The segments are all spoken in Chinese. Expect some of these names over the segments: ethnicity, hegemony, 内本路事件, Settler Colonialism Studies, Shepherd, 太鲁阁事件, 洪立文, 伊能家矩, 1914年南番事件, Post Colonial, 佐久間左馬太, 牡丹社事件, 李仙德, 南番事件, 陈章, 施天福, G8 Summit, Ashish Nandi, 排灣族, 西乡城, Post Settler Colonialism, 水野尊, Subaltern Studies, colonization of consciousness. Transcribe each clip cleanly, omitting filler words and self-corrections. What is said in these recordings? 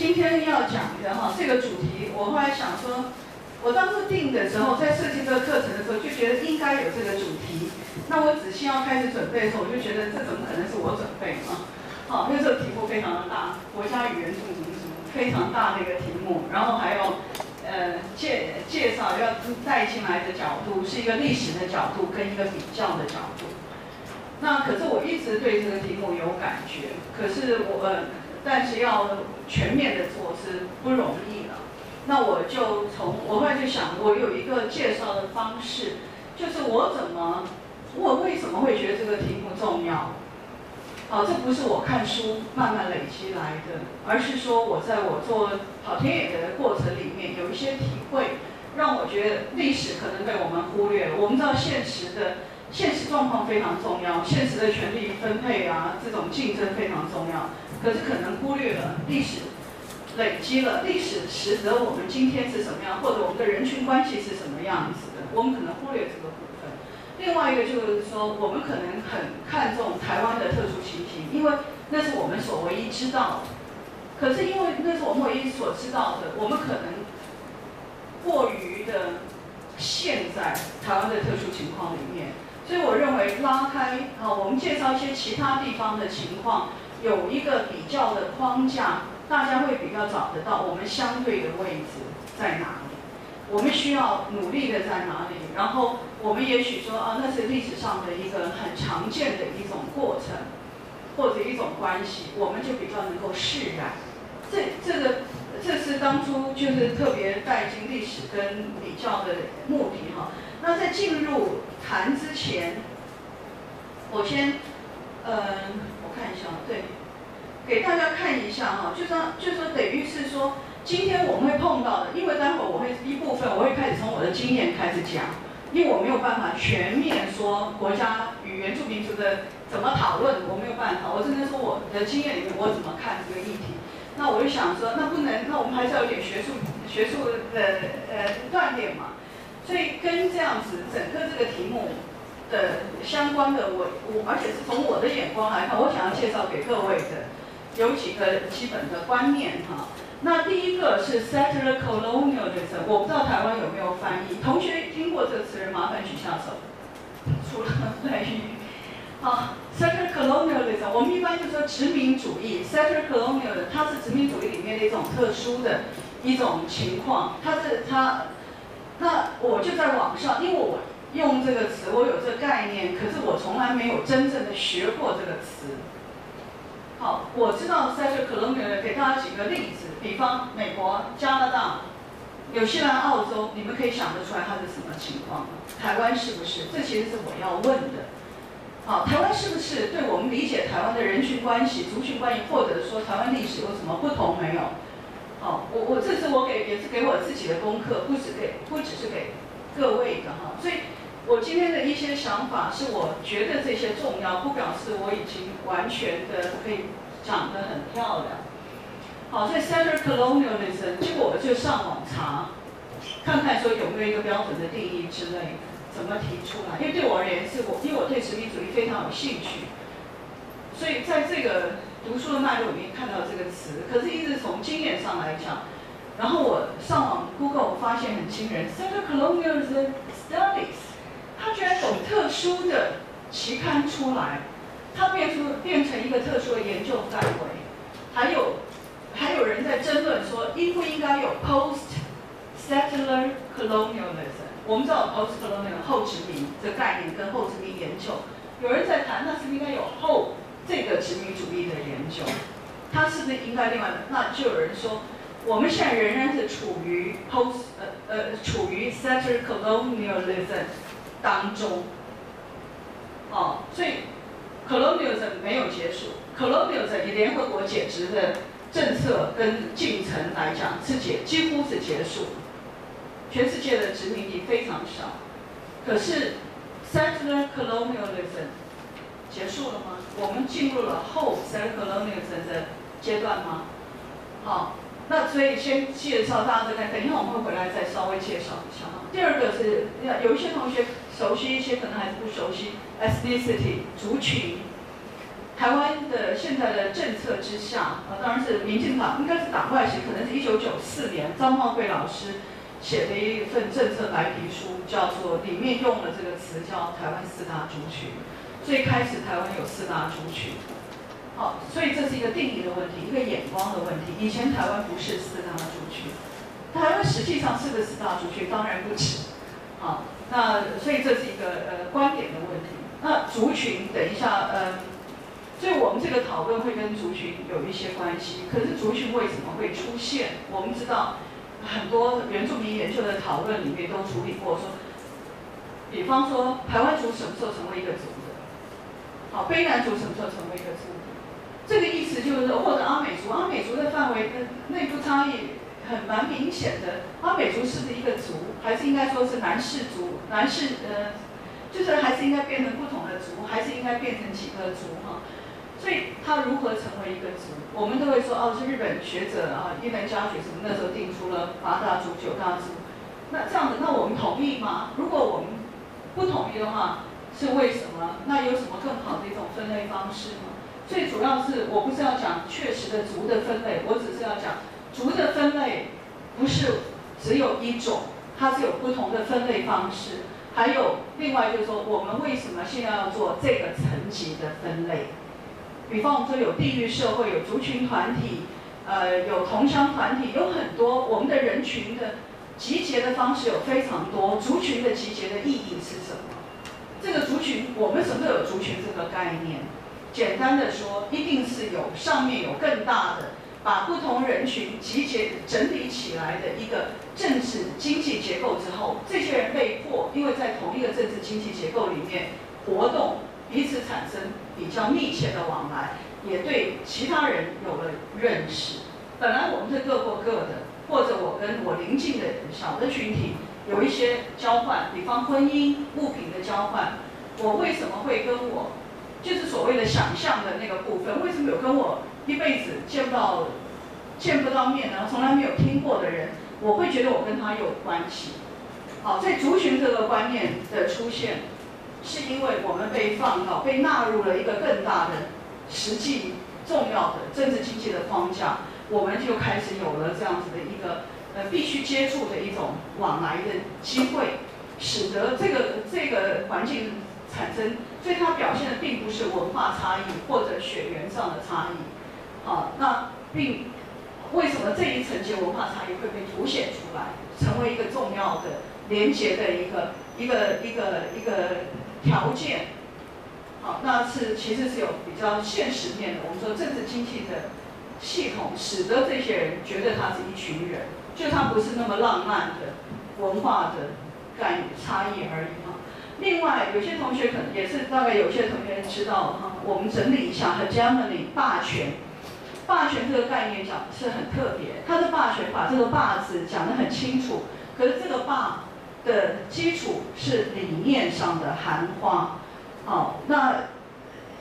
今天要讲的哈这个主题，我后来想说，我当时定的时候，在设计这个课程的时候，就觉得应该有这个主题。那我仔细要开始准备的时候，我就觉得这怎么可能是我准备啊？好，因为这个题目非常的大，国家语言什么什么，非常大的一个题目。然后还有介绍要带进来的角度是一个历史的角度跟一个比较的角度。 那可是我一直对这个题目有感觉，可是我但是要全面的做是不容易了。那我就我后来就想，我有一个介绍的方式，就是我为什么会觉得这个题目重要？好，这不是我看书慢慢累积来的，而是说我在我做跑田野的过程里面有一些体会，让我觉得历史可能被我们忽略了。我们知道现实状况非常重要，现实的权力分配啊，这种竞争非常重要。可是可能忽略了历史，累积了历史，使得我们今天是什么样，或者我们的人群关系是什么样子的，我们可能忽略这个部分。另外一个就是说，我们可能很看重台湾的特殊情形，因为那是我们所唯一知道的。可是因为那是我们唯一所知道的，我们可能过于的陷在台湾的特殊情况里面。 所以我认为拉开啊，我们介绍一些其他地方的情况，有一个比较的框架，大家会比较找得到我们相对的位置在哪里，我们需要努力的在哪里。然后我们也许说啊，那是历史上的一个很常见的一种过程，或者一种关系，我们就比较能够释然。这是当初就是特别带进历史跟比较的目的哈。 那在进入谈之前，我先，我看一下，对，给大家看一下哈，就说等于是说，今天我们会碰到的，因为待会我会一部分我会开始从我的经验开始讲，因为我没有办法全面说国家与原住民族的怎么讨论，我没有办法，我只能说我的经验里面我怎么看这个议题。那我就想说，那我们还是要有点学术的锻炼嘛。 所以跟这样子整个这个题目的相关的，我而且是从我的眼光来看，我想要介绍给各位的有几个基本的观念哈。那第一个是 settler colonialism， 我不知道台湾有没有翻译，同学听过这个词人麻烦举下手。除了翻译，好 ，settler colonialism， 我们一般就说殖民主义 ，settler colonialism 它是殖民主义里面的一种特殊的一种情况，它。 那我就在网上，因为我用这个词，我有这个概念，可是我从来没有真正的学过这个词。好，我知道在这 colonial 给大家几个例子，比方美国、加拿大、纽西兰、澳洲，你们可以想得出来它是什么情况吗？台湾是不是？这其实是我要问的。好，台湾是不是对我们理解台湾的人群关系、族群关系，或者说台湾历史有什么不同没有？ 好，我这次也是给我自己的功课，不只是给各位的哈，所以我今天的一些想法是我觉得这些重要，不表示我已经完全的可以讲得很漂亮。好，所以 settler colonialism， 结果我就上网查，看看说有没有一个标准的定义之类的，怎么提出来？因为对我而言因为我对殖民主义非常有兴趣，所以在这个。 读书的脉络里面看到这个词，可是一直从经验上来讲，然后我上网 Google 发现很惊人 ，Settler Colonialism Studies， 它居然有特殊的期刊出来，它变成一个特殊的研究范围，还有人在争论说应不应该有 Post Settler Colonialism， 我们知道 Post Colonial 后殖民的概念跟后殖民研究，有人在谈那是不是应该有后。 这个殖民主义的研究，它是不是应该另外的？那就有人说，我们现在仍然是处于 settler colonialism 当中，哦，所以 colonialism 没有结束 ，colonialism 以联合国解殖的政策跟进程来讲，几乎是结束，全世界的殖民地非常少，可是 settler colonialism 结束了吗？ 我们进入了后 settler colonialism 的阶段吗？好，那所以先介绍大家这个，等一下我们会回来再稍微介绍一下。第二个是有一些同学熟悉，一些可能还是不熟悉 ethnicity 族群，台湾的现在的政策之下，当然是民进党，应该是党外写，可能是1994年张茂贵老师写的一份政策白皮书，叫做里面用了这个词叫台湾4大族群。最开始台湾有4大族群，好，所以这是一个定义的问题，一个眼光的问题。以前台湾不是4大族群，台湾实际上是个4大族群，当然不止。好，那所以这是一个观点的问题。那族群，等一下，所以我们这个讨论会跟族群有一些关系。可是族群为什么会出现？我们知道很多原住民研究的讨论里面都处理过，说，比方说排湾族什么时候成为一个族的？好，卑南族什么时候成为一个族？这个意思就是说，或者阿美族，阿美族的范围跟内部差异很蛮明显的。阿美族是不是一个族？还是应该说是南氏族？南氏就是还是应该变成不同的族，还是应该变成几个族哈？所以它如何成为一个族，我们都会说哦，是日本学者啊，伊能家矩什么那时候定出了8大族、9大族，那这样子，那我们同意吗？如果我们不同意的话，是为什么？那有什么更好的一种分类方式吗？最主要是我不是要讲确实的族的分类，我只是要讲族的分类不是只有一种，它是有不同的分类方式，还有另外就是说我们为什么现在要做这个层级的分类？比方我们说有地域社会，有族群团体，有同乡团体，有很多我们的人群的集结的方式有非常多。族群的集结的意义是什么？这个族群，我们什么时候有族群这个概念？简单的说，一定是有上面有更大的，把不同人群集结整理起来的一个政治经济结构之后，这些人被迫因为在同一个政治经济结构里面活动，彼此产生比较密切的往来，也对其他人有了认识。本来我们是各过各的，或者我跟我邻近的小的群体有一些交换，比方婚姻、物品的交换。我为什么会跟我，就是所谓的想象的那个部分，为什么有跟我一辈子见不到面，然后从来没有听过的人，我会觉得我跟他有关系。好，在族群这个观念的出现，是因为我们被放到、被纳入了一个更大的、实际重要的政治经济的框架，我们就开始有了这样子的一个必须接触的一种往来的机会，使得这个环境产生，所以它表现的并不是文化差异或者血缘上的差异，啊，那并为什么这一层级文化差异会被凸显出来，成为一个重要的连结的一个条件，好，那是其实是有比较现实面的。我们说政治经济的系统使得这些人觉得他是一群人，就他不是那么浪漫的文化的概念差异而已哈。另外，有些同学可能也是大概有些同学知道哈，我们整理一下 hegemony 霸权，霸权这个概念讲是很特别，它的霸权把这个霸字讲得很清楚，可是这个霸的基础是理念上的含花，好，那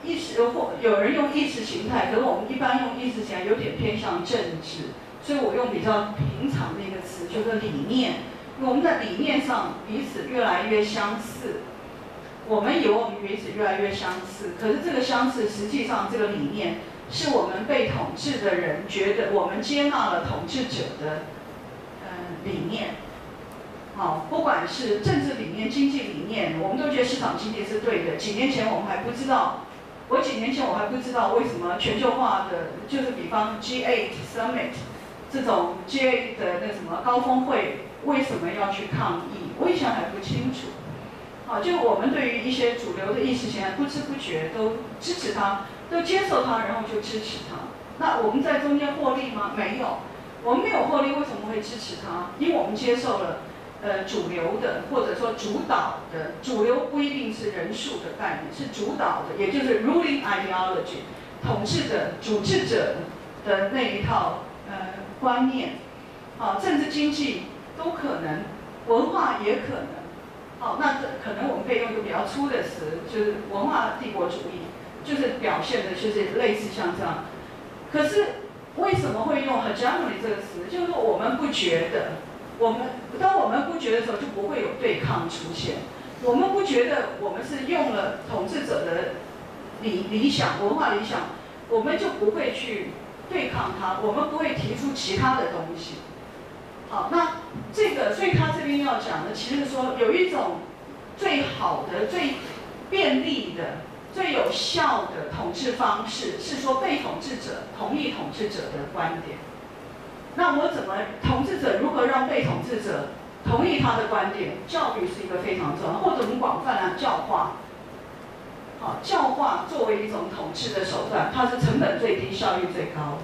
意识或有人用意识形态，可是我们一般用意识形态有点偏向政治，所以我用比较平常的一个词，就是理念。我们的理念上彼此越来越相似，我们以为我们彼此越来越相似，可是这个相似实际上这个理念是我们被统治的人觉得我们接纳了统治者的理念。好，不管是政治理念、经济理念，我们都觉得市场经济是对的。几年前我还不知道为什么全球化的，就是比方 G8 Summit 这种 G8 的那什么高峰会，为什么要去抗议？我以前还不清楚。好，就我们对于一些主流的意识形态，不知不觉都支持它，都接受它，然后就支持它。那我们在中间获利吗？没有，我们没有获利，为什么会支持它？因为我们接受了。主流的或者说主导的，主流不一定是人数的概念，是主导的，也就是 ruling ideology， 统治者、主治者的那一套观念。好，政治、经济都可能，文化也可能。好，那可能我们可以用一个比较粗的词，就是文化帝国主义，就是表现的就是类似像这样。可是为什么会用 hegemony 这个词？就是说我们不觉得。当我们不觉得的时候，就不会有对抗出现。我们不觉得我们是用了统治者的理想、文化理想，我们就不会去对抗它，我们不会提出其他的东西。好，那这个，所以他这边要讲的，其实说有一种最好的、最便利的、最有效的统治方式，是说被统治者同意统治者的观点。那我怎么统治者如何让被统治者同意他的观点？教育是一个非常重要，或者我们广泛来教化。好，教化作为一种统治的手段，它是成本最低、效率最高的。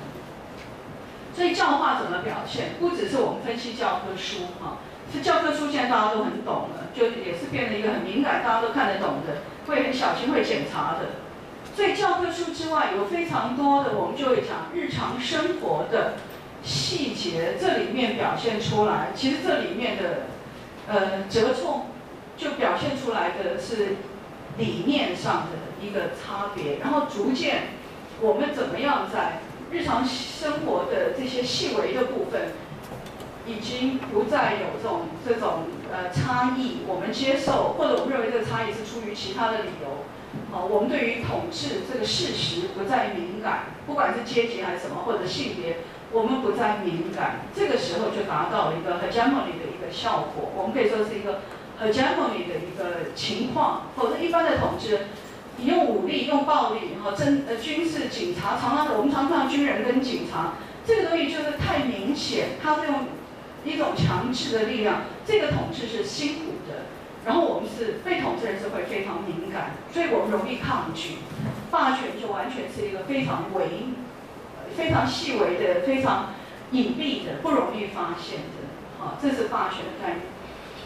所以教化怎么表现？不只是我们分析教科书哈，是教科书现在大家都很懂了，就也是变成一个很敏感、大家都看得懂的，会很小心、会检查的。所以教科书之外有非常多的，我们就会讲日常生活的细节，这里面表现出来。其实这里面的折冲，就表现出来的是理念上的一个差别，然后逐渐我们怎么样在日常生活的这些细微的部分，已经不再有这种差异，我们接受，或者我们认为这个差异是出于其他的理由。好，我们对于统治这个事实不再敏感，不管是阶级还是什么，或者性别，我们不再敏感。这个时候就达到一个 hegemony 的一个效果，我们可以说是一个 hegemony 的一个情况。否则一般的统治，你用武力、用暴力，然后军事、警察，我们常常军人跟警察，这个东西就是太明显，它是用一种强制的力量，这个统治是辛苦的。然后我们是被统治人是会非常敏感，所以我们容易抗拒。霸权就完全是一个非常细微的、非常隐蔽的、不容易发现的。好，这是霸权的概念。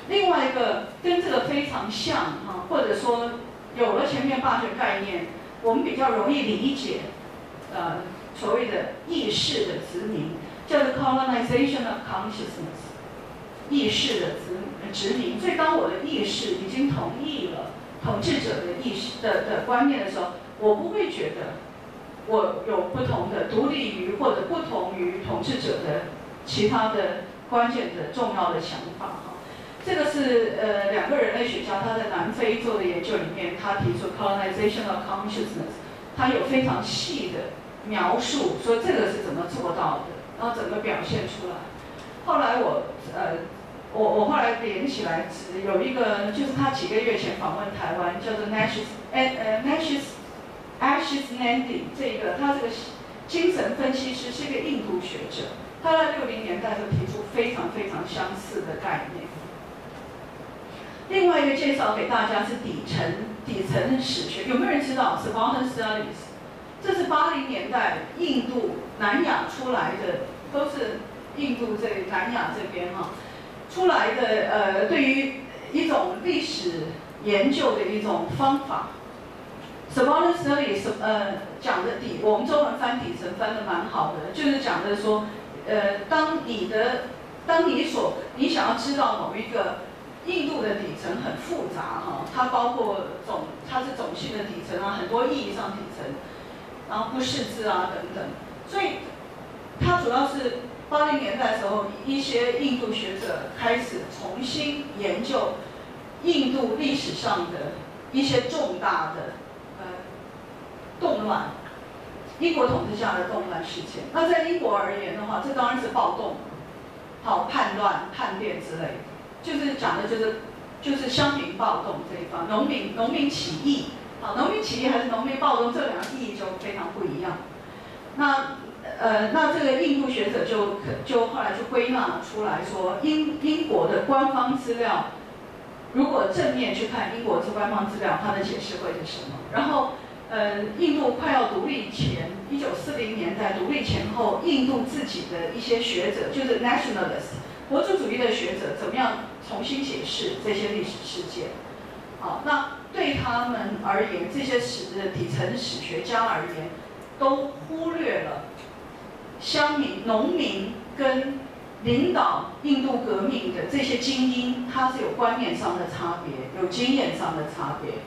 另外一个跟这个非常像哈，或者说有了前面霸权概念，我们比较容易理解，所谓的意识的殖民，叫做 colonization of consciousness， 意识的殖民。所以当我的意识已经同意了统治者的意识的观念的时候，我不会觉得我有不同的独立于或者不同于统治者的其他的关键的重要的想法。这个是两个人类学家他在南非做的研究里面，他提出 colonization of consciousness， 他有非常细的描述，说这个是怎么做到的，然后怎么表现出来。后来我后来连起来有一个，就是他几个月前访问台湾，叫做 Ashish Nandi， 这个他这个精神分析师是一个印度学者，他在60年代就提出非常非常相似的概念。另外一个介绍给大家是底层史学，有没有人知道 Subaltern Studies？ 这是80年代印度南亚出来的，都是印度南亚这边哈出来的，对于一种历史研究的一种方法。Subaltern Studies 讲的我们中文翻底层翻的蛮好的，就是讲的说，当你想要知道某一个印度的底层很复杂哈，它包括它是种姓的底层啊，很多意义上底层，然后不识字啊等等，所以它主要是80年代的时候，一些印度学者开始重新研究印度历史上的一些重大的动乱，英国统治下的动乱事件。那在英国而言的话，这当然是暴动、好叛乱、叛变之类的。就是讲的就是乡民暴动这一方，农民起义，好，农民起义还是农民暴动，这两个意义就非常不一样。那这个印度学者就后来就归纳出来说，英国的官方资料，如果正面去看英国这官方资料，它的解释会是什么？然后印度快要独立前，1940年代独立前后，印度自己的一些学者就是 nationalist。国族主义的学者怎么样重新解释这些历史事件？好，那对他们而言，这些底层史学家而言，都忽略了乡民、农民跟领导印度革命的这些精英，他是有观念上的差别，有经验上的差别。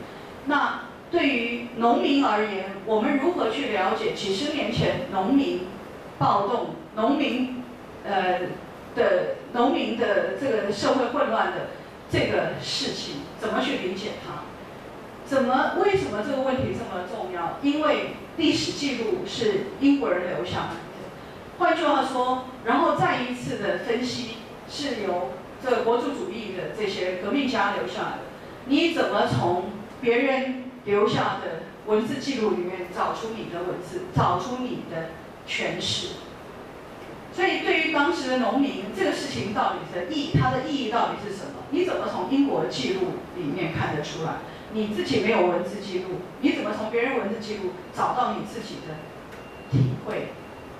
那对于农民而言，我们如何去了解几十年前农民暴动、农民的这个社会混乱的这个事情，怎么去理解它？为什么这个问题这么重要？因为历史记录是英国人留下来的。换句话说，然后再一次的分析是由这个国族主义的这些革命家留下来的。你怎么从别人留下的文字记录里面找出你的文字，找出你的诠释？所以，对于当时的农民，这个事情到底的意义，它的意义到底是什么？你怎么从英国记录里面看得出来？ 你自己没有文字记录，你怎么从别人文字记录找到你自己的体会？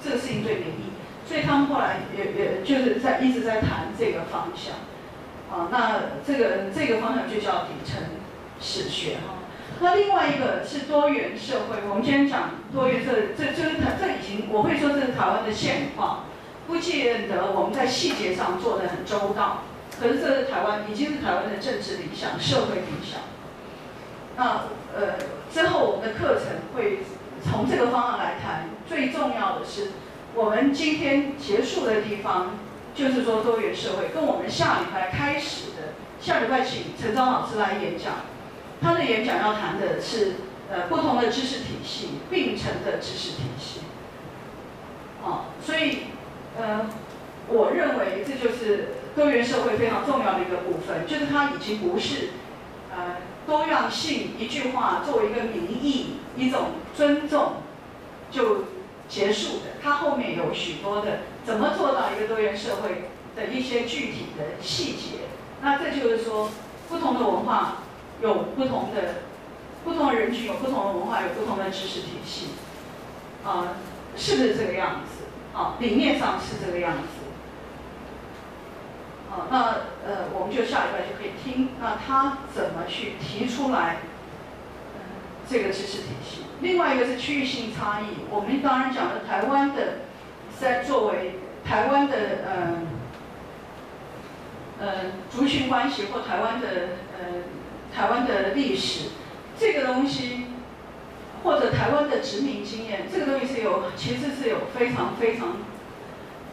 这个事情最没意义，所以他们后来也就是一直在谈这个方向，啊，那这个方向就叫底层史学哈。那另外一个是多元社会，我们今天讲多元社会，这已经我会说这是台湾的现况，不见得我们在细节上做得很周到，可是这是台湾已经是台湾的政治理想、社会理想。 那之后我们的课程会从这个方向来谈。最重要的是，我们今天结束的地方就是说多元社会，跟我们下礼拜开始的下礼拜请陈章老师来演讲，他的演讲要谈的是不同的知识体系并成的知识体系。啊，所以我认为这就是多元社会非常重要的一个部分，就是它已经不是多样性一句话作为一个名义，一种尊重就结束的。它后面有许多的怎么做到一个多元社会的一些具体的细节。那这就是说，不同的文化有不同的人群有不同的文化，有不同的知识体系，是不是这个样子？啊，理念上是这个样子。 好，那我们就下礼拜就可以听，那他怎么去提出来这个知识体系？另外一个是区域性差异，我们当然讲了台湾的，在作为台湾的族群关系或台湾的历史，这个东西或者台湾的殖民经验，这个东西是有其实是有非常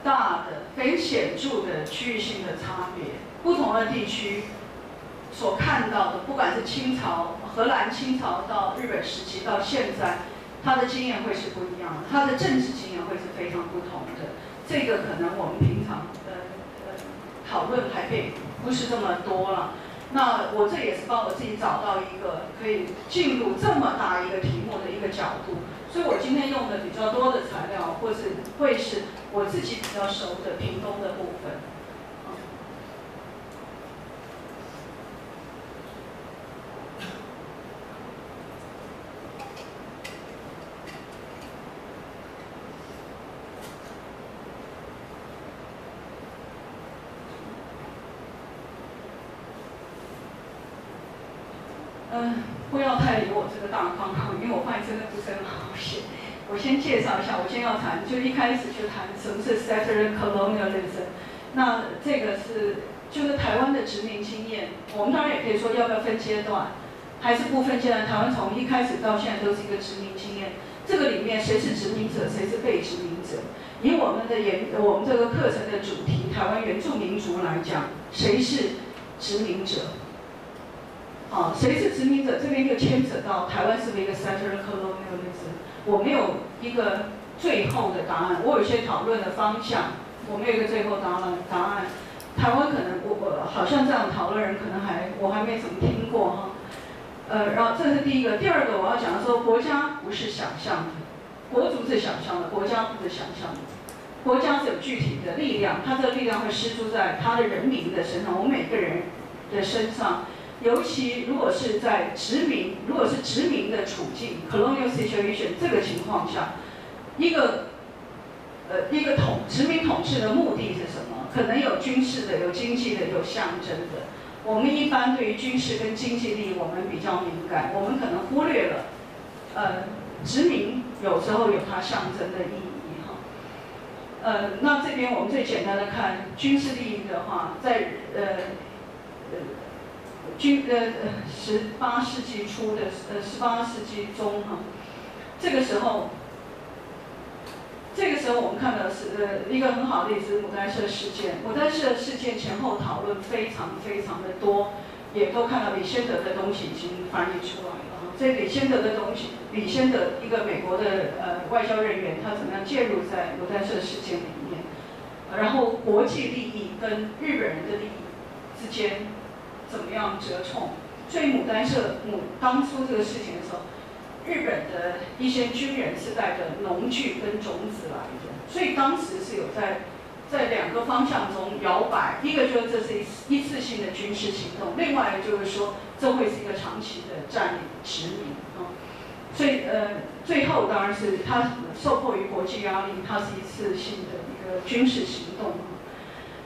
大的、很显著的区域性的差别，不同的地区所看到的，不管是清朝、荷兰清朝到日本时期到现在，它的经验会是不一样的，它的政治经验会是非常不同的。这个可能我们平常讨论还不是这么多了。那我这也是帮我自己找到一个可以进入这么大一个题目的一个角度。 所以我今天用的比较多的材料，或是会是我自己比较熟的屏东的部分。不要太理我这个大方向，因为我发现真的不是很好写。我先介绍一下，我先要谈，就一开始就谈什么是 settler colonialism。那这个是就是台湾的殖民经验，我们当然也可以说要不要分阶段，还是不分阶段？台湾从一开始到现在都是一个殖民经验，这个里面谁是殖民者，谁是被殖民者？以我们这个课程的主题台湾原住民族来讲，谁是殖民者？ 啊，谁是殖民者？这边就牵扯到台湾是不是一个 settler colonialism？ 我没有一个最后的答案，我有些讨论的方向，我没有一个最后答案。台湾可能我好像这样讨论人可能我还没怎么听过哈。然后这是第一个，第二个我要讲的说，国家不是想象的，国族是想象的，国家不是想象的，国家是有具体的力量，它这个力量会施注在它的人民的身上，我们每个人的身上。 尤其如果是在殖民，如果是殖民的处境 （colonial situation） 这个情况下，一个殖民统治的目的是什么？可能有军事的，有经济的，有象征的。我们一般对于军事跟经济力，我们比较敏感，我们可能忽略了，殖民有时候有它象征的意义。 那这边我们最简单的看军事利益的话，在18世纪初的18世纪中哈，这个时候我们看到是一个很好的例子——牡丹社事件。牡丹社事件前后讨论非常的多，也都看到李仙德的东西已经翻译出来了。这李仙德的东西，李仙德一个美国的外交人员，他怎么样介入在罗丹社事件里面？然后国际利益跟日本人的利益之间怎么样折冲？所以牡丹社当初这个事情的时候，日本的一些军人是带着农具跟种子来的，所以当时是有在两个方向中摇摆，一个就是这是一次性的军事行动，另外就是说这会是一个长期的占领殖民啊，所以最后当然是它受迫于国际压力，它是一次性的一个军事行动。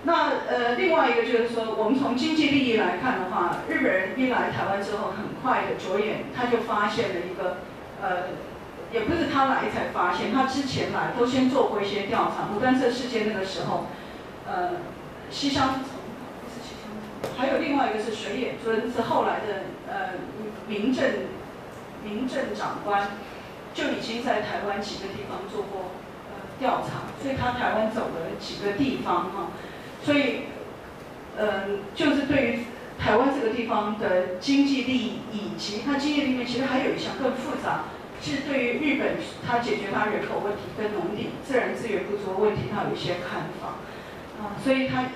那另外一个就是说，我们从经济利益来看的话，日本人一来台湾之后，很快的着眼他就发现了一个也不是他来才发现，他之前来都先做过一些调查。牡丹社事件那个时候，西乡城不是西乡城，还有另外一个是水野尊，是后来的民政长官，就已经在台湾几个地方做过调查，所以他台湾走了几个地方哈，所以就是对于台湾这个地方的经济利益，以及它经济里面其实还有一项更复杂。是对于日本，他解决他人口问题跟农地自然资源不足问题，他有一些看法啊，所以他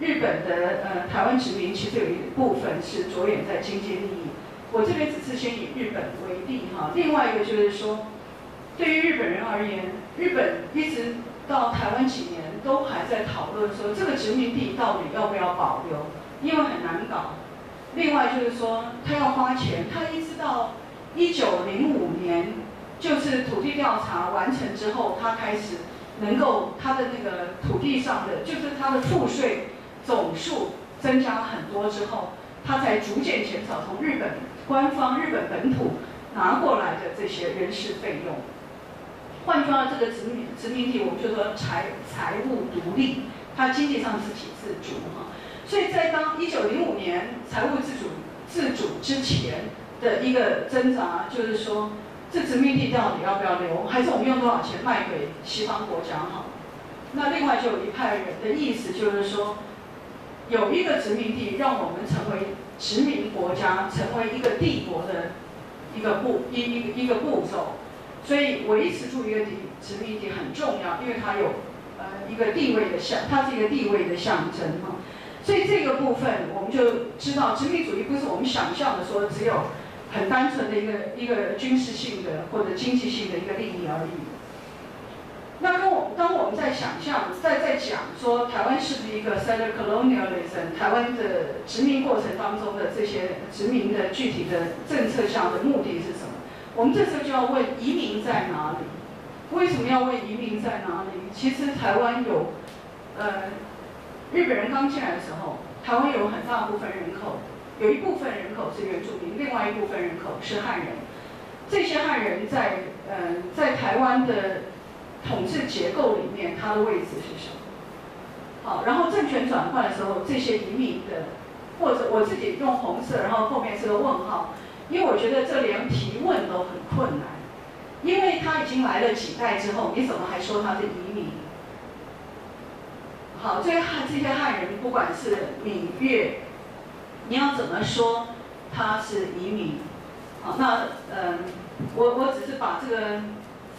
日本的台湾殖民其实有一部分是着眼在经济利益。我这边只是先以日本为例哈，另外一个就是说，对于日本人而言，日本一直到台湾几年都还在讨论说这个殖民地到底要不要保留，因为很难搞。另外就是说他要花钱，他一直到1905年，就是土地调查完成之后，他开始能够他的那个土地上的，就是他的赋税总数增加很多之后，他才逐渐减少从日本官方、日本本土拿过来的这些人事费用。换句话，这个殖民地，我们就说财务独立，他经济上自给自足哈。所以在当1905年财务自主之前的一个挣扎，就是说，这殖民地到底要不要留，还是我们用多少钱卖给西方国家好？那另外就有一派人的意思，就是说，有一个殖民地让我们成为殖民国家，成为一个帝国的一个步骤，所以维持住一个殖民地很重要，因为它有一个地位的象，它是一个地位的象征哈。所以这个部分我们就知道，殖民主义不是我们想象的说只有很单纯的一个军事性的或者经济性的一个利益而已。那当我们在想象在讲说台湾是不是一个 settler colonialism， 台湾的殖民过程当中的这些殖民的具体的政策下的目的是什么？我们这时候就要问移民在哪里？为什么要问移民在哪里？其实台湾有日本人刚进来的时候，台湾有很大部分人口，有一部分人口是原住民，另外一部分人口是汉人。这些汉人在台湾的统治结构里面，他的位置是什么？好，然后政权转换的时候，这些移民的，或者我自己用红色，然后后面是个问号，因为我觉得这连提问都很困难，因为他已经来了几代之后，你怎么还说他是移民？好，这些汉人，不管是闽粤，你要怎么说他是移民？好，那我只是把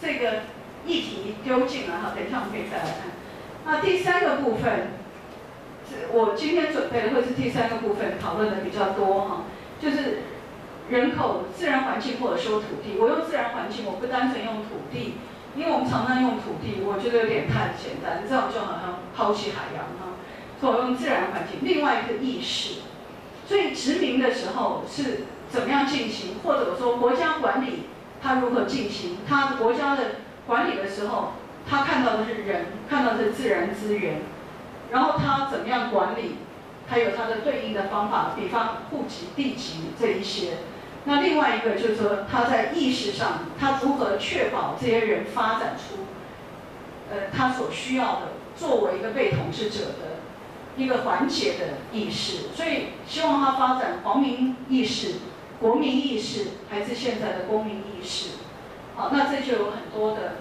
这个议题丢进来哈，等一下我们可以再来看。那第三个部分，我今天准备的会是第三个部分讨论的比较多哈，就是人口、自然环境或者说土地。我用自然环境，我不单纯用土地。因为我们常常用土地，我觉得有点太简单，这样就好像抛弃海洋哈。所以我用自然环境，另外一个意识。所以殖民的时候是怎么样进行，或者我说国家管理它如何进行，它国家的管理的时候，它看到的是人，看到的是自然资源，然后它怎么样管理，还有它的对应的方法，比方户籍、地籍这一些。那另外一个就是说，他在意识上，他如何确保这些人发展出，他所需要的，作为一个被统治者的一个缓解的意识。所以，希望他发展皇民意识、国民意识，还是现在的公民意识。好，那这就有很多的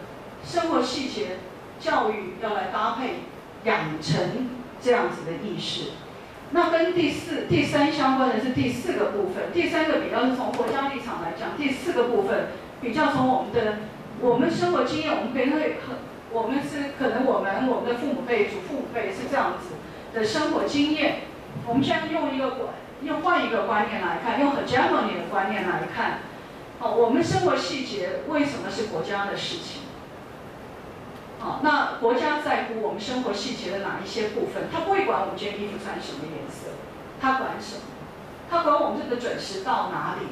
生活细节、教育要来搭配养成这样子的意识。那跟第三相关的是第四个部分，第三个比较是从国家立场来讲，第四个部分比较从我们生活经验，我们可能会我们是可能我们的父母辈、祖父母辈是这样子的生活经验，我们现在换一个观念来看，用 hegemony 的观念来看，好，我们生活细节为什么是国家的事情？ 好，那国家在乎我们生活细节的哪一些部分？他不会管我们今天衣服穿什么颜色，他管什么？他管我们这个准时到哪里，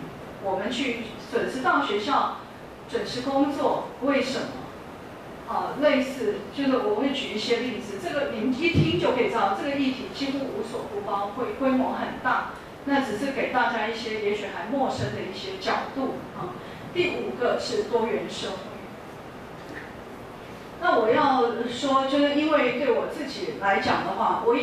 我们去准时到学校，准时工作，为什么？啊，类似就是我会举一些例子，这个你们一听就可以知道，这个议题几乎无所不包，规模很大。那只是给大家一些也许还陌生的一些角度啊。第五个是多元社会。 那我要说，就是因为对我自己来讲的话，我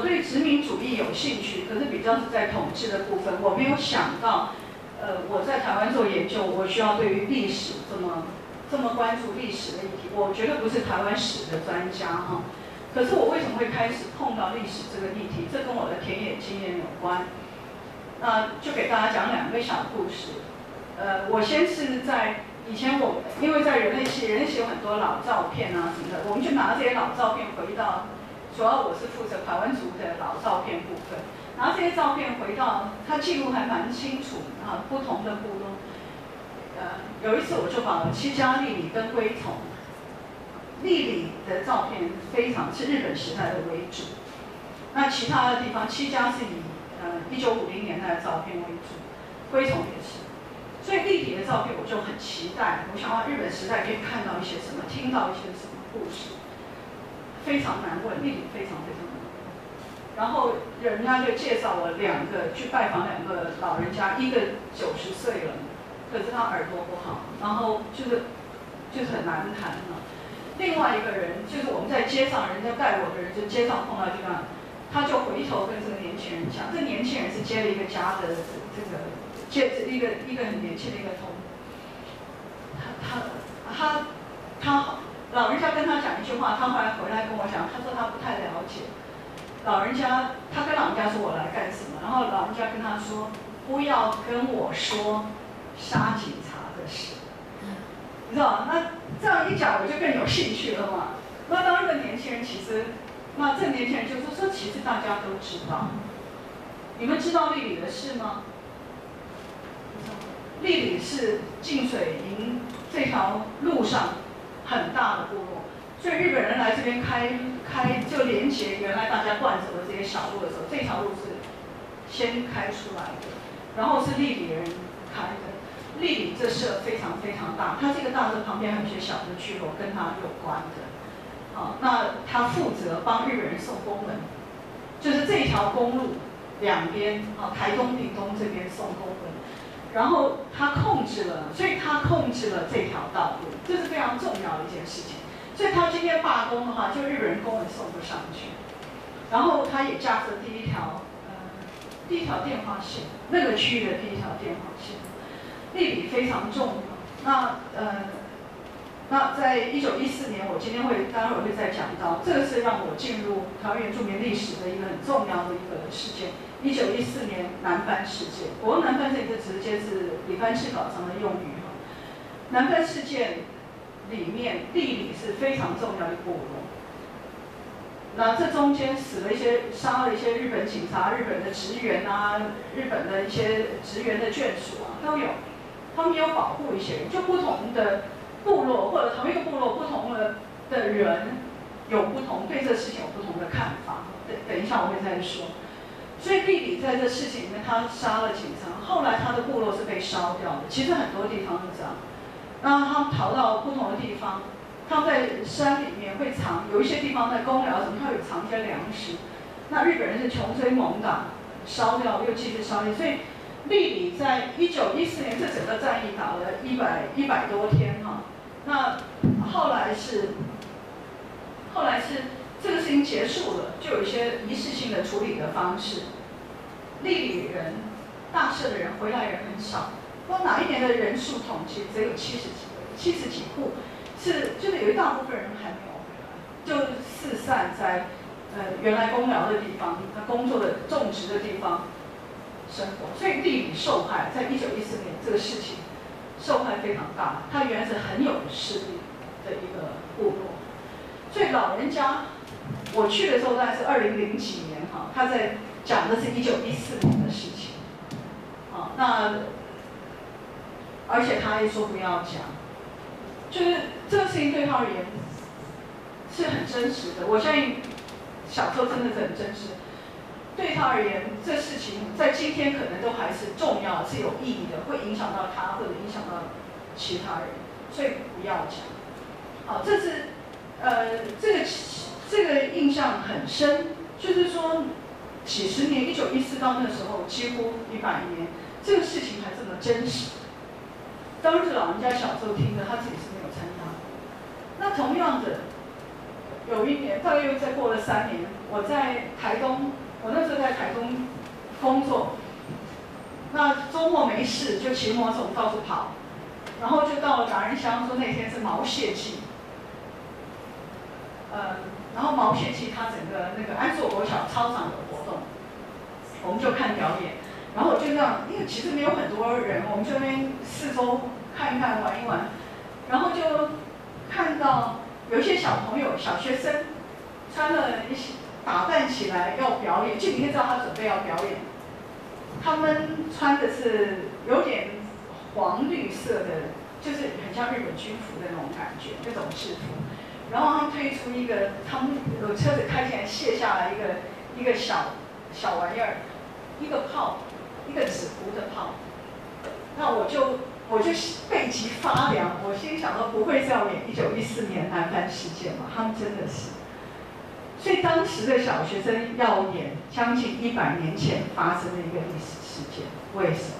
对殖民主义有兴趣，可是比较是在统治的部分，我没有想到，我在台湾做研究，我需要对于历史这么关注历史的议题，我绝对不是台湾史的专家哈。可是我为什么会开始碰到历史这个议题？这跟我的田野经验有关。那就给大家讲两个小故事。我先是在。 以前我因为在人类系有很多老照片啊什么的，我们就拿这些老照片回到，主要我是负责台湾族的老照片部分，拿这些照片回到，它记录还蛮清楚啊，不同的部落。有一次我就把七家丽里跟龟童，丽里的照片非常是日本时代的为主，那其他的地方七家是以1950年代的照片为主，龟童也是。 所以立体的照片我就很期待，我想要日本时代可以看到一些什么，听到一些什么故事，非常难问，立体非常非常难问。然后人家就介绍我去拜访两个老人家，一个90岁了，可是他耳朵不好，然后就是很难谈了。另外一个人就是我们在街上，人家带我的人，就街上碰到地方，他就回头跟这个年轻人讲，这年轻人是接了一个家的这个。 一个很年轻的一个童，他老人家跟他讲一句话，他后来回来跟我讲，他说他不太了解，他跟老人家说我来干什么，然后老人家跟他说不要跟我说杀警察的事，你知道？那这样一讲我就更有兴趣了嘛。那当然，这年轻人就说其实大家都知道，你们知道丽里的事吗？ 丽里是进水营这条路上很大的部落，所以日本人来这边开就连接原来大家惯走的这些小路的时候，这条路是先开出来的，然后是丽里人开的。丽里这社非常非常大，它这个大社旁边还有一些小的聚落跟它有关的。好，那他负责帮日本人送公文，就是这条公路两边啊，台东屏东这边送公文。 然后所以他控制了这条道路，这是非常重要的一件事情。所以他今天罢工的话，就日本人公文送不上去。然后他也架设第一条电话线，那个区域的第一条电话线，地理非常重要。那在1914年，待会儿会再讲到，这个是让我进入台湾原住民历史的一个很重要的一个事件。 1914年南番事件，我用南番事件直接是李藩士稿上的用语哈。南番事件里面，地理是非常重要的部落。那这中间杀了一些日本警察、日本的职员啊、日本的一些职员的眷属啊都有，他们也有保护一些人，就不同的部落或者同一个部落不同的人有不同对这事情有不同的看法。等一下我会再说。 所以丽里在这事情里面，他杀了警察，后来他的部落是被烧掉的。其实很多地方是这样，那他们逃到不同的地方，他们在山里面会藏，有一些地方在公寮什么，他有藏一些粮食。那日本人是穷追猛打，烧掉又继续烧掉。所以丽里在1914年这整个战役打了100多天哈。那后来是。 这个事情结束了，就有一些仪式性的处理的方式。丽里人、大社的人回来人很少，不知道哪一年的人数统计只有70几户，就是有一大部分人还没有回来，就是善哉，原来公寮的地方，他工作的种植的地方生活，所以地理受害，在1914年这个事情受害非常大，他原来是很有势力的一个部落，所以老人家，我去的时候大概是2000几年哈，他在讲的是1914年的事情，啊，那而且他也说不要讲，就是这个事情对他而言是很真实的，我相信小时候真的是很真实。对他而言，这事情在今天可能都还是重要、是有意义的，会影响到他或者影响到其他人，所以不要讲。好，这是这个印象很深，就是说几十年，1914到那时候几乎100年，这个事情还这么真实。当时老人家小时候听的，他自己是没有参加。那同样的，有一年大概又再过了3年，我在台东。我那时候在台东工作，那周末没事就骑摩托车到处跑，然后就到了达仁乡，说那天是毛蟹季，然后毛蟹季它整个那个安硕国小操场有活动，我们就看表演，然后我就这样，因为其实没有很多人，我们这边四周看一看玩一玩，然后就看到有一些小朋友小学生穿了一些。打扮起来要表演，就你可以知道他准备要表演。他们穿的是有点黄绿色的，就是很像日本军服的那种感觉，那种制服。然后他们推出一个，他们有车子开起来卸下来一个小玩意儿，一个炮，一个纸糊的炮。那我就背脊发凉，我心想说不会是要演1914年南竿事件嘛？他们真的是。所以当时的小学生要演将近100年前发生的一个历史事件，为什么？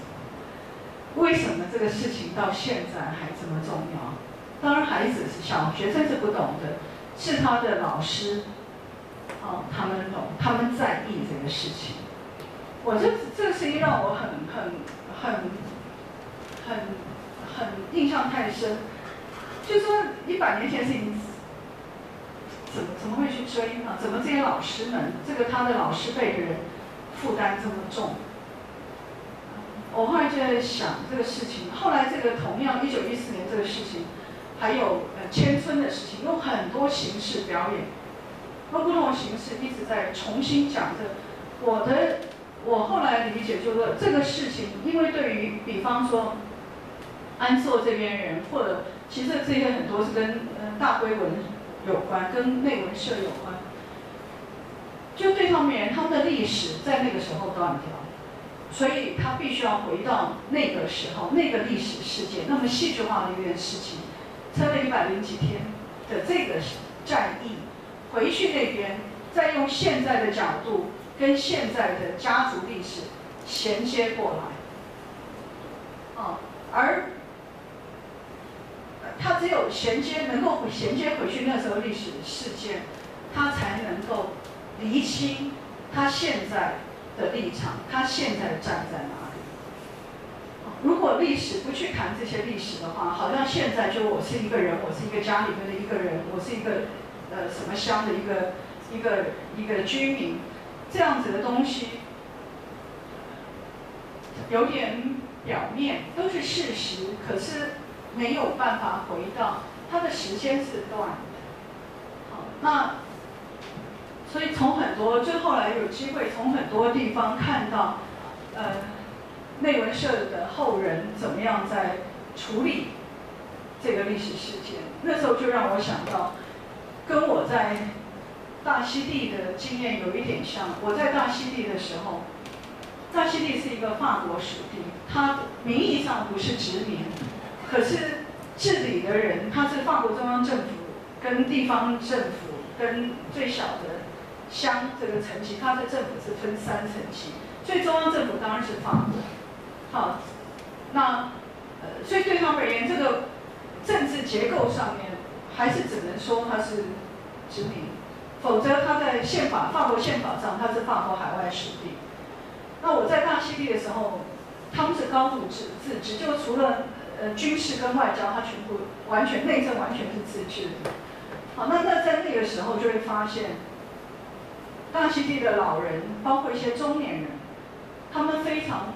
为什么这个事情到现在还这么重要？当然，孩子是小学生是不懂的，是他的老师，哦，他们懂，他们在意这个事情。我这个事情让我很印象太深，就说100年前事情。怎么会去追呢？怎么这些老师们，这个他的老师辈的人负担这么重？我后来就在想这个事情。后来这个同样1914年这个事情，还有迁村的事情，用很多形式表演，用不同的形式一直在重新讲这。我后来理解就是说这个事情，因为对于比方说安硕这边人，或者其实这些很多是跟大龟文。有关跟内文社有关，就对他们人，他们的历史在那个时候断掉，所以他必须要回到那个时候，那个历史事件，那么戏剧化的一件事情，撑了100零几天的这个战役，回去那边，再用现在的角度跟现在的家族历史衔接过来，啊，而。它只有衔接，能够衔接回去那时候历史事件，它才能够厘清它现在的立场，它现在站在哪里。如果历史不去谈这些历史的话，好像现在就我是一个人，我是一个家里面的一个人，我是一个什么乡的一个居民，这样子的东西有点表面，都是事实，可是。没有办法回到它的时间是断的，好，那所以从很多就后来有机会从很多地方看到，内文社的后人怎么样在处理这个历史事件，那时候就让我想到，跟我在大溪地的经验有一点像。我在大溪地的时候，大溪地是一个法国属地，它名义上不是殖民。可是治理的人，他是法国中央政府跟地方政府跟最小的乡这个层级，他的政府是分3层级，所以中央政府当然是法国。好，那所以对他们而言，这个政治结构上面还是只能说他是殖民，否则他在宪法法国宪法上他是法国海外属地。那我在大溪地的时候，他们是高度自治，就除了。军事跟外交，它全部完全内政完全是自治的。好，那在那个个时候就会发现，大溪地的老人，包括一些中年人，他们非常，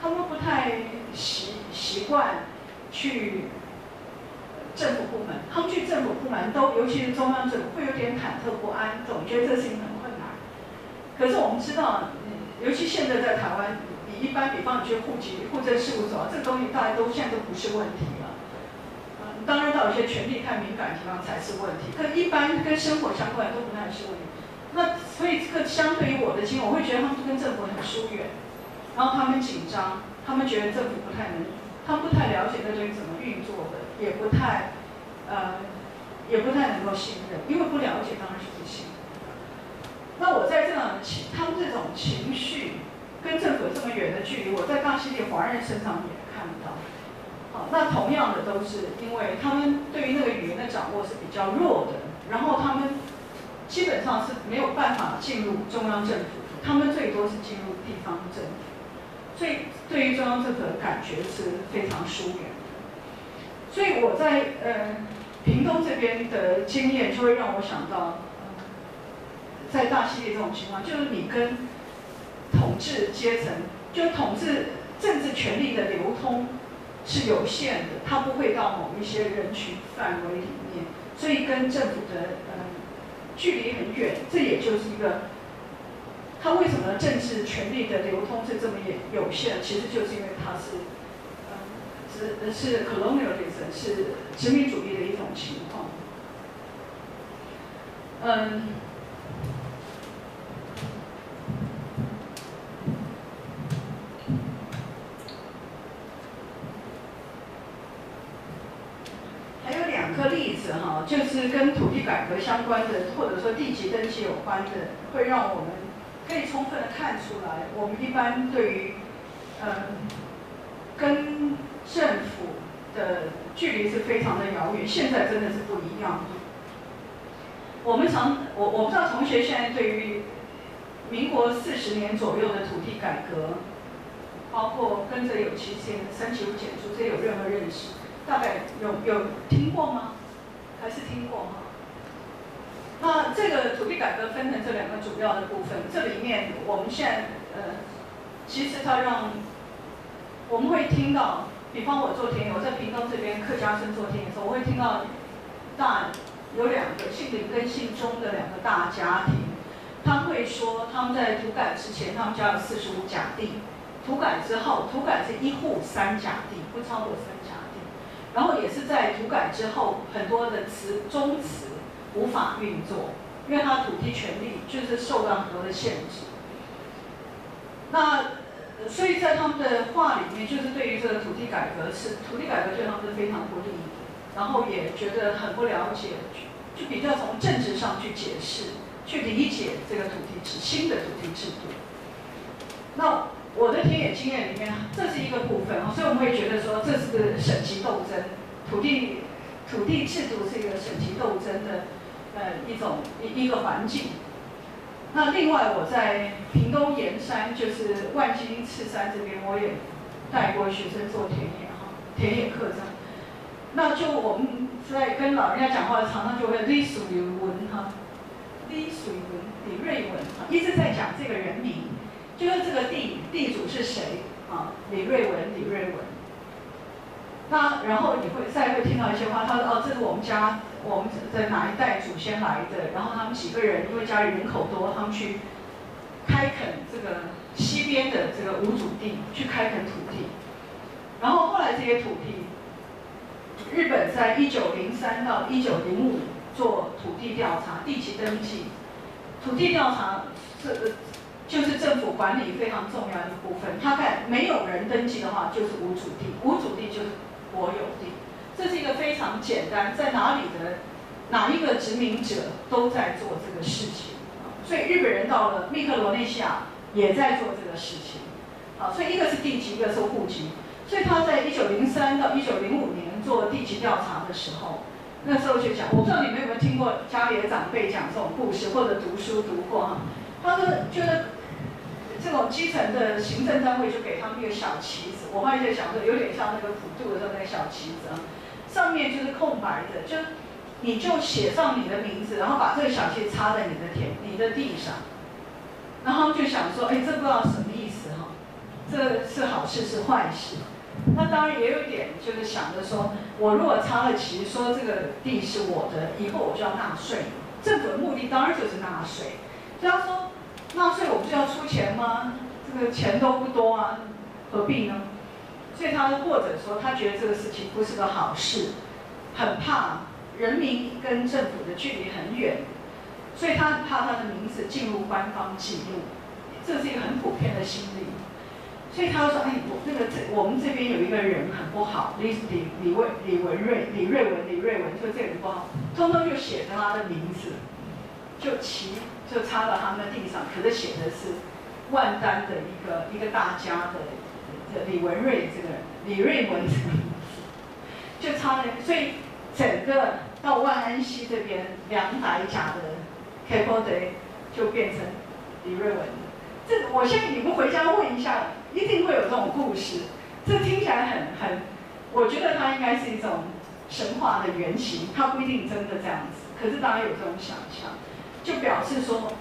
他们不太习惯去政府部门，他们去政府部门都，尤其是中央政府，会有点忐忑不安，总觉得这事情很困难。可是我们知道，尤其现在在台湾，你一般比方你去户政事务所，这个东西大家都现在都不是问题了。当然到有些权力太敏感的地方才是问题，可一般跟生活相关的都不太是问题。那所以这个相对于我的经验，我会觉得他们跟政府很疏远，然后他们紧张，他们觉得政府不太能，他们不太了解这东西怎么运作的。 也不太能够信任，因为不了解当然是不信任。那我在这样的他们这种情绪跟政府这么远的距离，我在大溪地华人身上也看到。好，那同样的都是因为他们对于那个语言的掌握是比较弱的，然后他们基本上是没有办法进入中央政府，他们最多是进入地方政府，所以对于中央政府的感觉是非常疏远。 所以我在屏东这边的经验，就会让我想到，在大溪地这种情况，就是你跟统治阶层，就统治政治权力的流通是有限的，它不会到某一些人群范围里面，所以跟政府的距离很远。这也就是一个，它为什么政治权力的流通是这么有限？其实就是因为它是。 是 colonialism， 是殖民主义的一种情况。还有两个例子哈，就是跟土地改革相关的，或者说地籍登记有关的，会让我们可以充分的看出来，我们一般对于跟 政府的距离是非常的遥远，现在真的是不一样。我不知道同学现在对于民国40年左右的土地改革，包括跟着有期间375减租这有任何认识？大概有听过吗？还是听过吗？那这个土地改革分成这两个主要的部分，这里面我们现在其实它让我们会听到。 比方我做田野，我在屏东这边客家村做田野的时候，我会听到有两个姓林跟姓钟的两个大家庭，他会说他们在土改之前，他们家有45甲地；土改之后，土改是1户3甲地，不超过3甲地。然后也是在土改之后，很多的宗祠无法运作，因为它土地权利就是受到很多的限制。那 所以在他们的话里面，就是对于这个土地改革对他们是非常不利的，然后也觉得很不了解，就比较从政治上去解释、去理解这个新的土地制度。那我的田野经验里面，这是一个部分，所以我们会觉得说这是个省级斗争，土地制度是一个省级斗争的一个环境。 那另外，我在屏东盐山，就是万金赤山这边，我也带过学生做田野课程。那就我们在跟老人家讲话，常常就会李水文哈，李瑞文哈，一直在讲这个人名，就是这个地主是谁啊？李瑞文。那然后再会听到一些话，他说哦，这是我们家。 我们在哪一代祖先来的？然后他们几个人，因为家里人口多，他们去开垦这个西边的这个无主地，去开垦土地。然后后来这些土地，日本在1903到1905做土地调查、地籍登记。土地调查就是政府管理非常重要的部分。它没有人登记的话，就是无主地，无主地就是国有地。 这是一个非常简单，在哪里的哪一个殖民者都在做这个事情，所以日本人到了密克罗内西亚也在做这个事情，啊，所以一个是地籍，一个是户籍，所以他在1903到1905年做地籍调查的时候，那时候就讲，我不知道你们有没有听过家里的长辈讲这种故事，或者读书读过哈，他说觉得这种基层的行政单位就给他们一个小旗子，我后来就想说有点像那个普渡的那个小旗子啊。 上面就是空白的，就你就写上你的名字，然后把这个小鞋插在你的地上。然后就想说，哎，这不知道什么意思哈，这是好事是坏事？那当然也有一点就是想着说，我如果插了旗，说这个地是我的，以后我就要纳税。政府的目的当然就是纳税。所以他说，纳税我不是要出钱吗？这个钱都不多啊，何必呢？所以他或者说他觉得这个事情不是个好事，很怕。 人民跟政府的距离很远，所以他很怕他的名字进入官方记录，这是一个很普遍的心理。所以他就说：“哎，我们这边有一个人很不好，李瑞文，就这个人不好，通通就写着他的名字，就插到他们的地上，可是写的是万丹的一个大家的李瑞文这个名字，就插了，所以。” 整个到万安溪这边200甲的 KPD 就变成李瑞文，这我相信你们回家问一下，一定会有这种故事。这听起来很，我觉得它应该是一种神话的原型，它不一定真的这样子，可是大家有这种想象，就表示说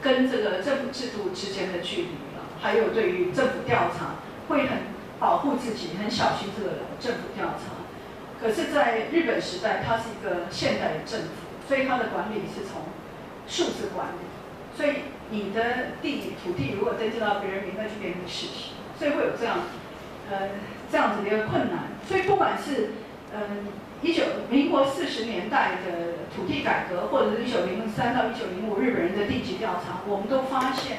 跟这个政府制度之间的距离了，还有对于政府调查会很保护自己，很小心这个政府调查。 可是，在日本时代，它是一个现代政府，所以它的管理是从数字管理。所以你的土地如果登记到别人名下，就变成事实，所以会有这样子的一个困难。所以不管是民国40年代的土地改革，或者是1903到1905日本人的地籍调查，我们都发现，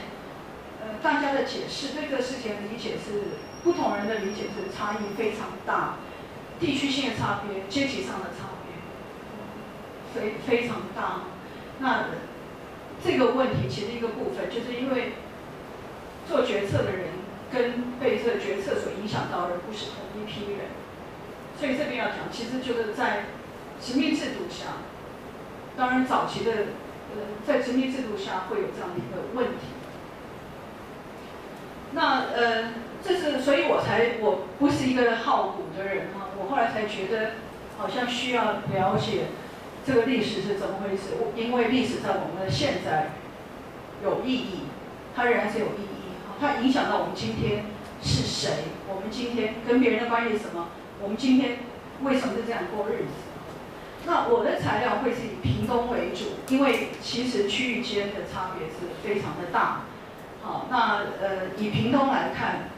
大家的解释对这个事情的理解是不同人的理解是差异非常大。 地区性的差别，阶级上的差别，非常大。那这个问题其实一个部分，就是因为做决策的人跟被这个决策所影响到的人不是同一批人，所以这边要讲，其实就是在殖民制度下，当然早期的在殖民制度下会有这样的一个问题。那这是，所以我不是一个好古的人哈，我后来才觉得好像需要了解这个历史是怎么回事，因为历史在我们的现在有意义，它仍然是有意义，它影响到我们今天是谁，我们今天跟别人的关系是什么，我们今天为什么是这样过日子？那我的材料会是以屏东为主，因为其实区域间的差别是非常的大。好，那以屏东来看。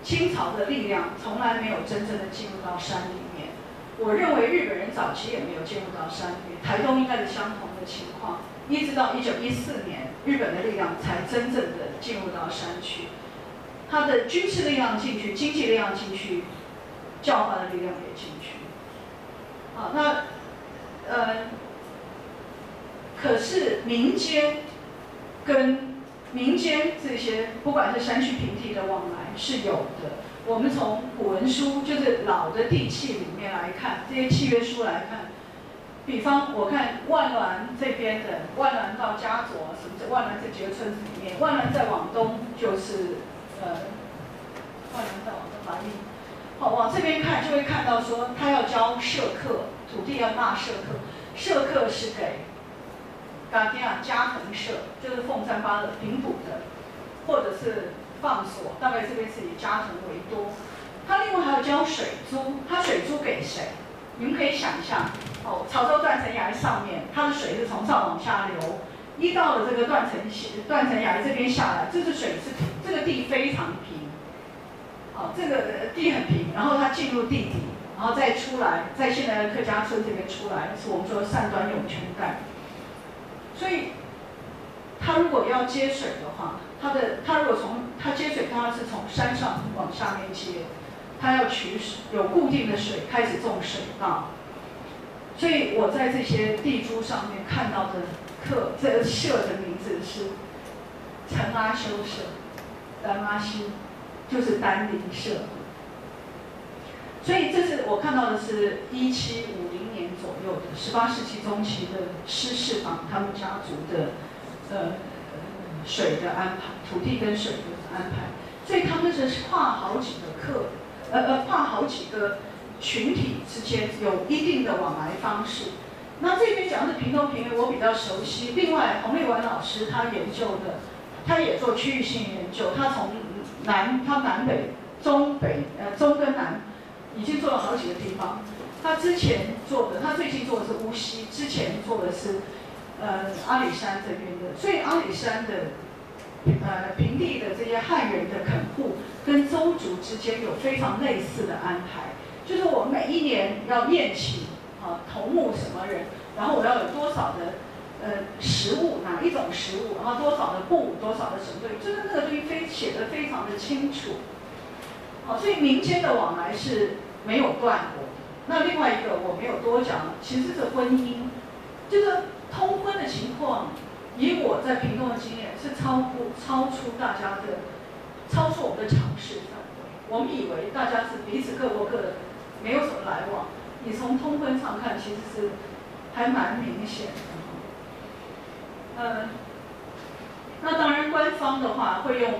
清朝的力量从来没有真正的进入到山里面，我认为日本人早期也没有进入到山里面，台东应该是相同的情况，一直到1914年，日本的力量才真正的进入到山区，他的军事力量进去，经济力量进去，教化的力量也进去。好，那可是民间这些不管是山区平地的往来是有的，我们从古文书就是老的地契里面来看，这些契约书来看，比方我看万峦这边的万峦到嘉左什么万峦这几个村子里面，万峦再往东就是万峦再往东来，好往这边看就会看到说他要交社课，土地要纳社课，社课是给。 嘉藤社就是凤山八的平埔的，或者是放所，大概这边是以嘉藤为多。他另外还有交水租，他水租给谁？你们可以想一下，哦，潮州断层崖上面，它的水是从上往下流，一到了这个断层崖这边下来，这是水是这个地非常平，哦，这个地很平，然后它进入地底，然后再出来，在现在的客家村这边出来，是我们说善短涌泉带。 所以，他如果要接水的话，他接水，他是从山上往下面接，他要取水，有固定的水，开始种水稻。所以我在这些地租上面看到的社的名字是陈阿修社、丹阿西，就是丹林社。所以这是我看到的是1750年左右的18世纪中期的施世榜他们家族的水的安排，土地跟水的安排，所以他们是跨好几个群体之间有一定的往来方式。那这边讲的是屏东平原，我比较熟悉。另外，洪立文老师他研究的，他也做区域性研究，他从中跟南，已经做了好几个地方。他之前做的，他最近做的是乌溪，之前做的是阿里山这边的，所以阿里山的平地的这些汉人的垦户跟邹族之间有非常类似的安排，就是我每一年要念起啊头目什么人，然后我要有多少的食物，哪一种食物，然后多少的布，多少的整队，就是那个东西写得非常的清楚。好，所以民间的往来是没有断过。那另外一个我没有多讲，其实是婚姻，就是通婚的情况，以我在屏东的经验是超出大家的，超出我们的常识范围。我们以为大家是彼此各过各的，没有什么来往。你从通婚上看，其实是还蛮明显的。那当然官方的话会用，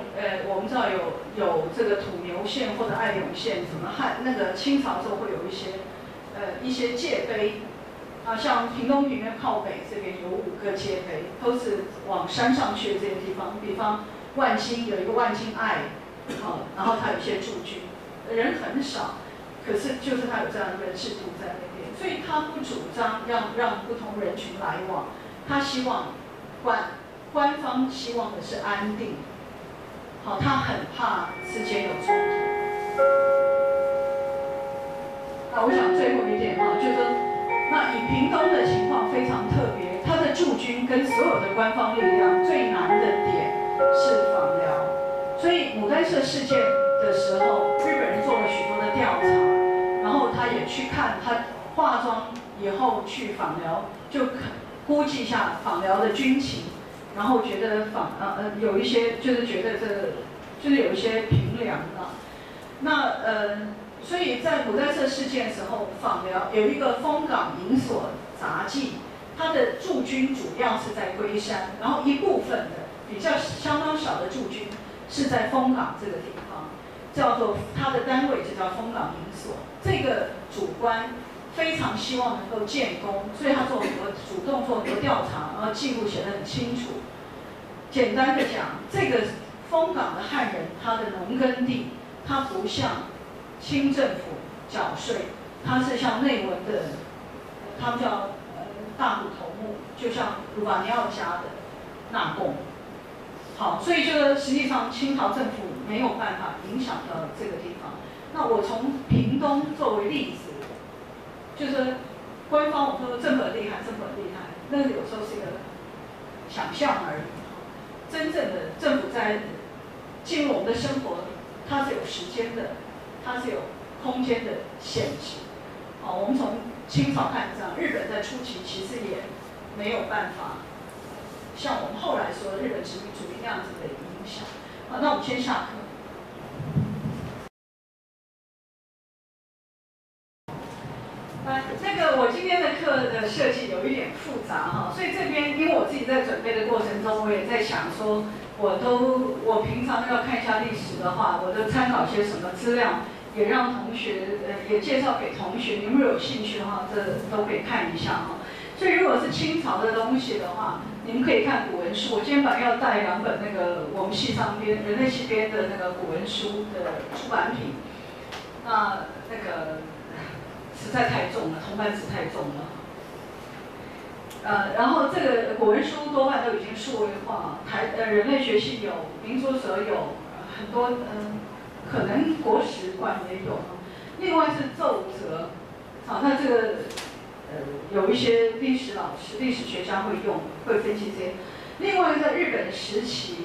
我们知道有这个土牛县或者爱勇县，什么汉那个清朝时候会有一些一些界碑。啊，像屏东平原靠北这边有5个界碑，都是往山上去的这些地方。比方万金有一个万金隘，好，然后它有些驻军，人很少，可是就是它有这样的人士住在那边，所以它不主张让不同人群来往，它希望官方希望的是安定，好，它很怕之间有冲突。那我想最后一点啊，就是说。那以屏东的情况非常特别，它的驻军跟所有的官方力量最难的点是访寮，所以牡丹社事件的时候，日本人做了许多的调查，然后他也去看，他化妆以后去访寮，就估计一下访寮的军情，然后觉得有一些就是觉得这就是有一些平凉啊，那所以在牡丹社事件的时候，访寮有一个风港营所杂技，它的驻军主要是在龟山，然后一部分的比较相当小的驻军是在风港这个地方，叫做它的单位就叫风港营所。这个主官非常希望能够建功，所以他做很多主动做很多调查，然后记录写得很清楚。简单的讲，这个风港的汉人，他的农耕地，他不像清政府缴税，它是像内文的，他们叫大埔头目，就像鲁瓦尼奥家的纳贡。好，所以这实际上清朝政府没有办法影响到这个地方。那我从屏东作为例子，就是官方我说政府厉害，政府厉害，那有时候是一个想象而已。真正的政府在进入我们的生活，它是有时间的。它是有空间的限制，好，我们从清朝看这样，日本在初期其实也没有办法像我们后来说的日本殖民主义那样子的影响。好，那我们先下课。那个我今天的课的设计有一点复杂哈，所以这边因为我自己在准备的过程中，我也在想说。我平常要看一下历史的话，我都参考些什么资料，也让同学也介绍给同学，你们有兴趣的话，这都可以看一下哈。所以如果是清朝的东西的话，你们可以看古文书。我今天本来要带2本那个我们系上编人类系编的那个古文书的出版品，那个实在太重了，铜板纸太重了。然后这个古文书多半都已经数位化，人类学系有，民族所有，很多可能国史馆也有。另外是奏折，好，那这个有一些历史老师、历史学家会用，会分析这些。另外在日本时期，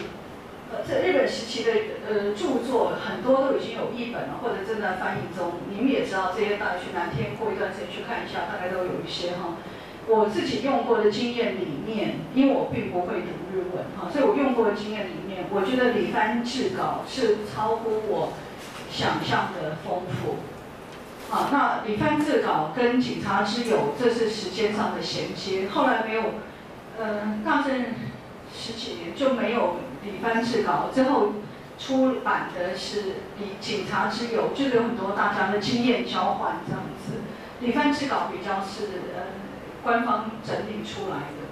在日本时期的著作很多都已经有译本了，或者正在翻译中。你们也知道，这些大家去南天过一段时间去看一下，大概都有一些哈。我自己用过的经验里面，因为我并不会读日文哈，所以我用过的经验里面，我觉得李帆制稿是超乎我想象的丰富。好，那李帆制稿跟警察之友，这是时间上的衔接。后来没有，大正十几年就没有李帆制稿，之后出版的是警察之友，就是有很多大家的经验交换这样子。李帆制稿比较是官方整理出来的。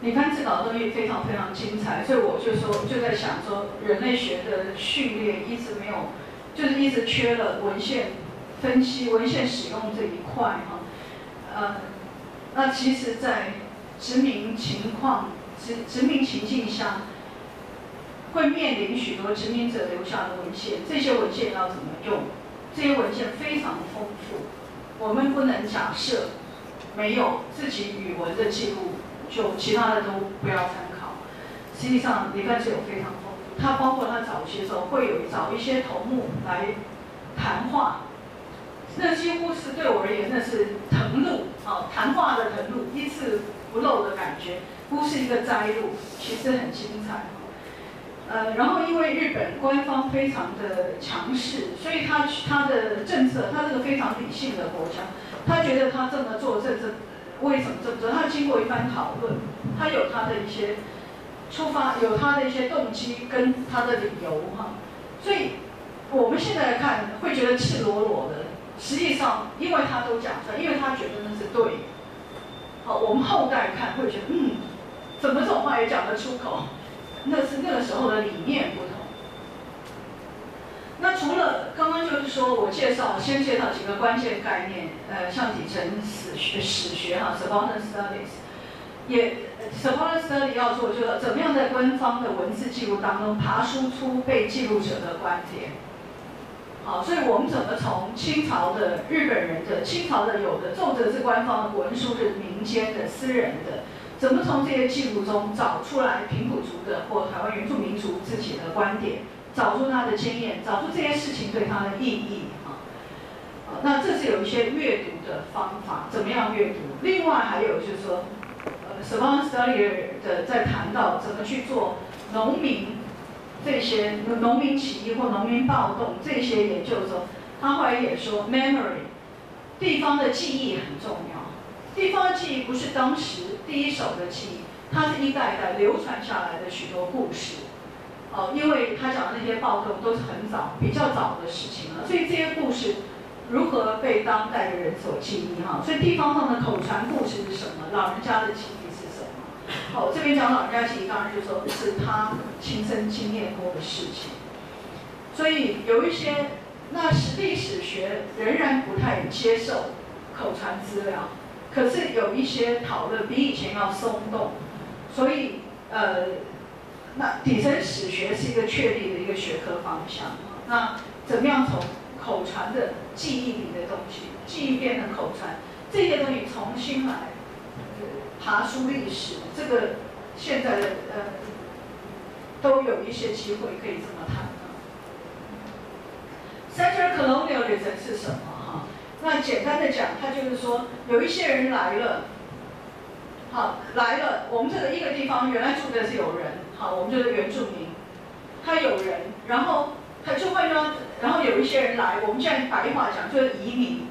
你看这稿东西非常非常精彩，所以我就说就在想说，人类学的序列一直没有，就是一直缺了文献分析、文献使用这一块哈。那其实，在殖民情境下，会面临许多殖民者留下的文献，这些文献要怎么用？这些文献非常丰富，我们不能假设没有自己语文的记录，就其他的都不要参考。实际上，李干是有非常丰富，他包括他早期的时候会有找一些头目来谈话，那几乎是对我而言那是誊录啊，谈话的誊录，一字不漏的感觉，不是一个摘录，其实很精彩。 然后因为日本官方非常的强势，所以他的政策，他这个非常理性的国家，他觉得他这么做政策，为什么这么做？他经过一番讨论，他有他的一些出发，有他的一些动机跟他的理由哈。所以我们现在看会觉得赤裸裸的，实际上因为他都讲出来，因为他觉得那是对。好，我们后代看会觉得，怎么这种话也讲得出口？ 那是那个时候的理念不同。那除了刚刚就是说我先介绍几个关键概念，像底层史学哈 ，Savant Studies， 也 Savant Study 要做就是怎么样在官方的文字记录当中爬梳出被记录者的观点。好，所以我们怎么从清朝的日本人的清朝的有的奏折是官方的，文书是民间的、私人的。 怎么从这些记录中找出来平埔族的或台湾原住民族自己的观点，找出他的经验，找出这些事情对他的意义啊？那这是有一些阅读的方法，怎么样阅读？另外还有就是说，Savant Study 的在谈到怎么去做农民这些农民起义或农民暴动这些研究中，他后来也说 ，memory 地方的记忆很重要。 地方记忆不是当时第一手的记忆，它是一代一代流传下来的许多故事。哦，因为他讲的那些暴动都是很早、比较早的事情了，所以这些故事如何被当代的人所记忆哈？所以地方上的口传故事是什么？老人家的记忆是什么？哦，这边讲老人家记忆，当然就是说是他亲身经验过的事情。所以有一些那历史学仍然不太接受口传资料。 可是有一些讨论比以前要松动，所以那底层史学是一个确立的一个学科方向。那怎么样从口传的记忆里的东西，记忆变成口传，这些东西重新来爬梳历史，这个现在的都有一些机会可以这么谈。Central colonialism 是什么？ 那简单的讲，他就是说，有一些人来了，好来了，我们这个一个地方原来住的是有人，好，我们就是原住民，他有人，然后他就会说，然后有一些人来，我们现在白话讲就是移民，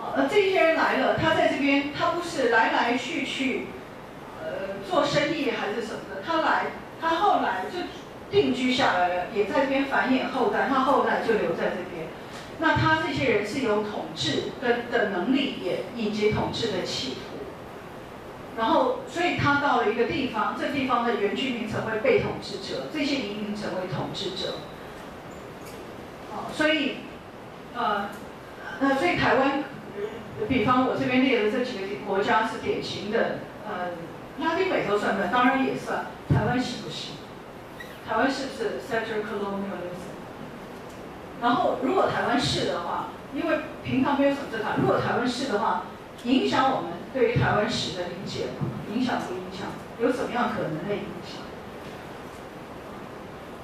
好，那这些人来了，他在这边，他不是来来去去，做生意还是什么的，他来，他后来就定居下来了，也在这边繁衍后代，他后代就留在这边。 那他这些人是有统治的能力也，以及统治的企图，然后所以他到了一个地方，这地方的原居民成为被统治者，这些移民成为统治者。所以所以台湾，比方我这边列的这几个国家是典型的，拉丁美洲算不算？当然也算。台湾是不是？台湾是不是 Central Colonialism？ 然后，如果台湾是的话，因为平常没有什么在谈。如果台湾是的话，影响我们对于台湾史的理解吗？影响不影响？有什么样可能的影响？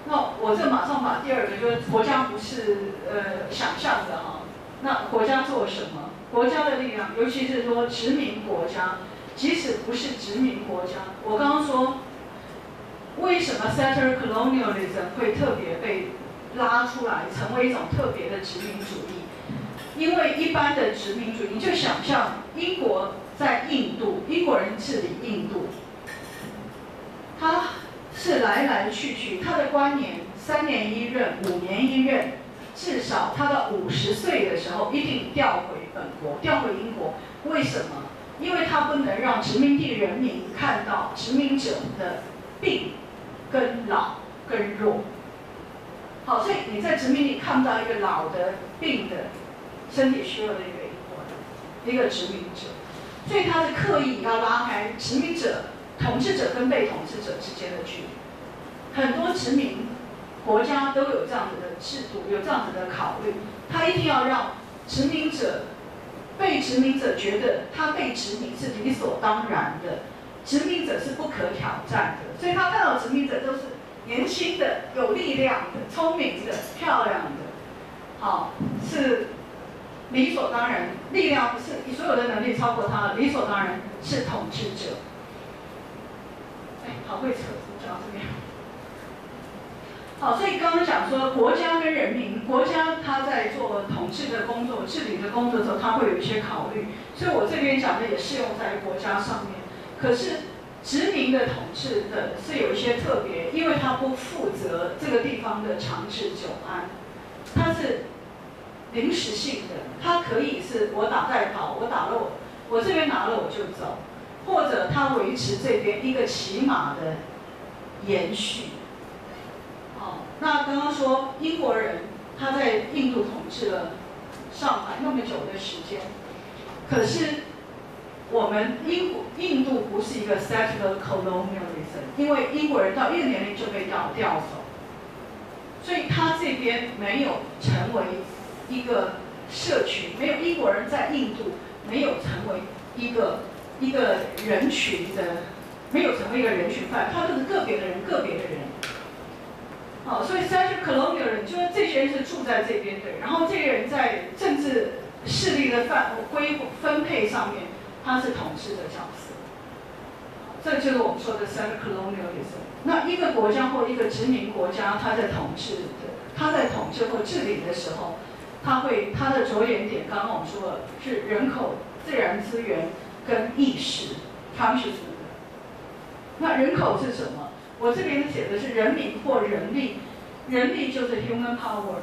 那我这马上把第二个就是国家不是想象的哈。那国家做什么？国家的力量，尤其是说殖民国家，即使不是殖民国家，我刚刚说，为什么 Settler Colonialism 会特别被？ 拉出来成为一种特别的殖民主义，因为一般的殖民主义，你就想象英国在印度，英国人治理印度，他是来来去去，他的官员3年一任、5年一任，至少他到50岁的时候一定调回本国，调回英国，为什么？因为它不能让殖民地人民看到殖民者的病、跟老、跟弱。好，所以你在殖民地看不到一个老的、病的、身体虚弱的一个殖民者，所以他是刻意要拉开殖民者、统治者跟被统治者之间的距离。很多殖民国家都有这样子的制度，有这样子的考虑，他一定要让殖民者。 被殖民者觉得他被殖民是理所当然的，殖民者是不可挑战的，所以他看到殖民者都是年轻的、有力量的、聪明的、漂亮的，好，是理所当然。力量不是你所有的能力超过他了，理所当然是统治者。哎，好会扯，扯到这边。好，所以刚刚讲说国家跟人民。 国家他在做统治的工作、治理的工作的时候，他会有一些考虑，所以我这边讲的也适用在国家上面。可是殖民的统治的是有一些特别，因为他不负责这个地方的长治久安，它是临时性的，它可以是我打带跑，我打了我这边拿了我就走，或者他维持这边一个起码的延续。哦，那刚刚说英国人。 他在印度统治了上百那么久的时间，可是我们印度不是一个 settler colonialism， 因为英国人到一个年龄就被调走，所以他这边没有成为一个社群，没有英国人在印度没有成为一个人群的，没有成为一个人群范，他就是个别的人，个别的人。 好，所以 settler colonial 人就是这些人是住在这边的，然后这些人在政治势力的分配上面，他是统治的角色。这就是我们说的 settler colonialism。那一个国家或一个殖民国家，他在统治或治理的时候，他的着眼点，刚刚我们说了是人口、自然资源跟意识 consciousness。那人口是什么？ 我这边写的是人民或人力，人力就是 human power，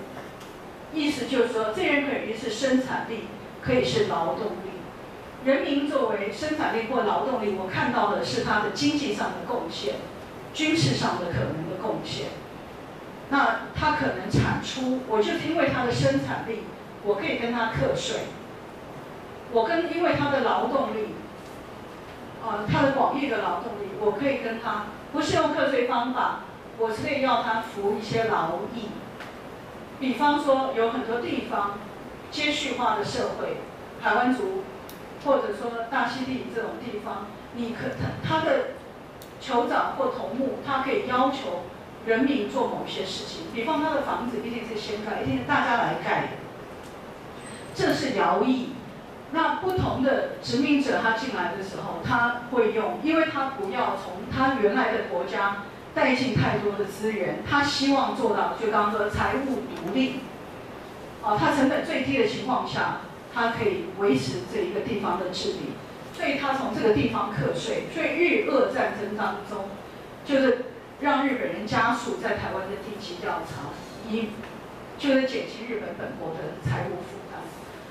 意思就是说，这人可以是生产力，可以是劳动力。人民作为生产力或劳动力，我看到的是他的经济上的贡献，军事上的可能的贡献。那他可能产出，我就是因为他的生产力，我可以跟他课税。因为他的劳动力，他的广义的劳动力，我可以跟他。 不是用课税方法，我可以要他服一些劳役。比方说，有很多地方接续化的社会，台湾族，或者说大溪地这种地方，他的酋长或头目，他可以要求人民做某些事情。比方他的房子一定是先盖，一定是大家来盖的，这是徭役。 那不同的殖民者他进来的时候，他会用，因为他不要从他原来的国家带进太多的资源，他希望做到就刚刚说财务独立，他成本最低的情况下，他可以维持这一个地方的治理，所以他从这个地方课税，所以日俄战争当中，就是让日本人家属在台湾的地籍调查，就是减轻日本本国的财务负担。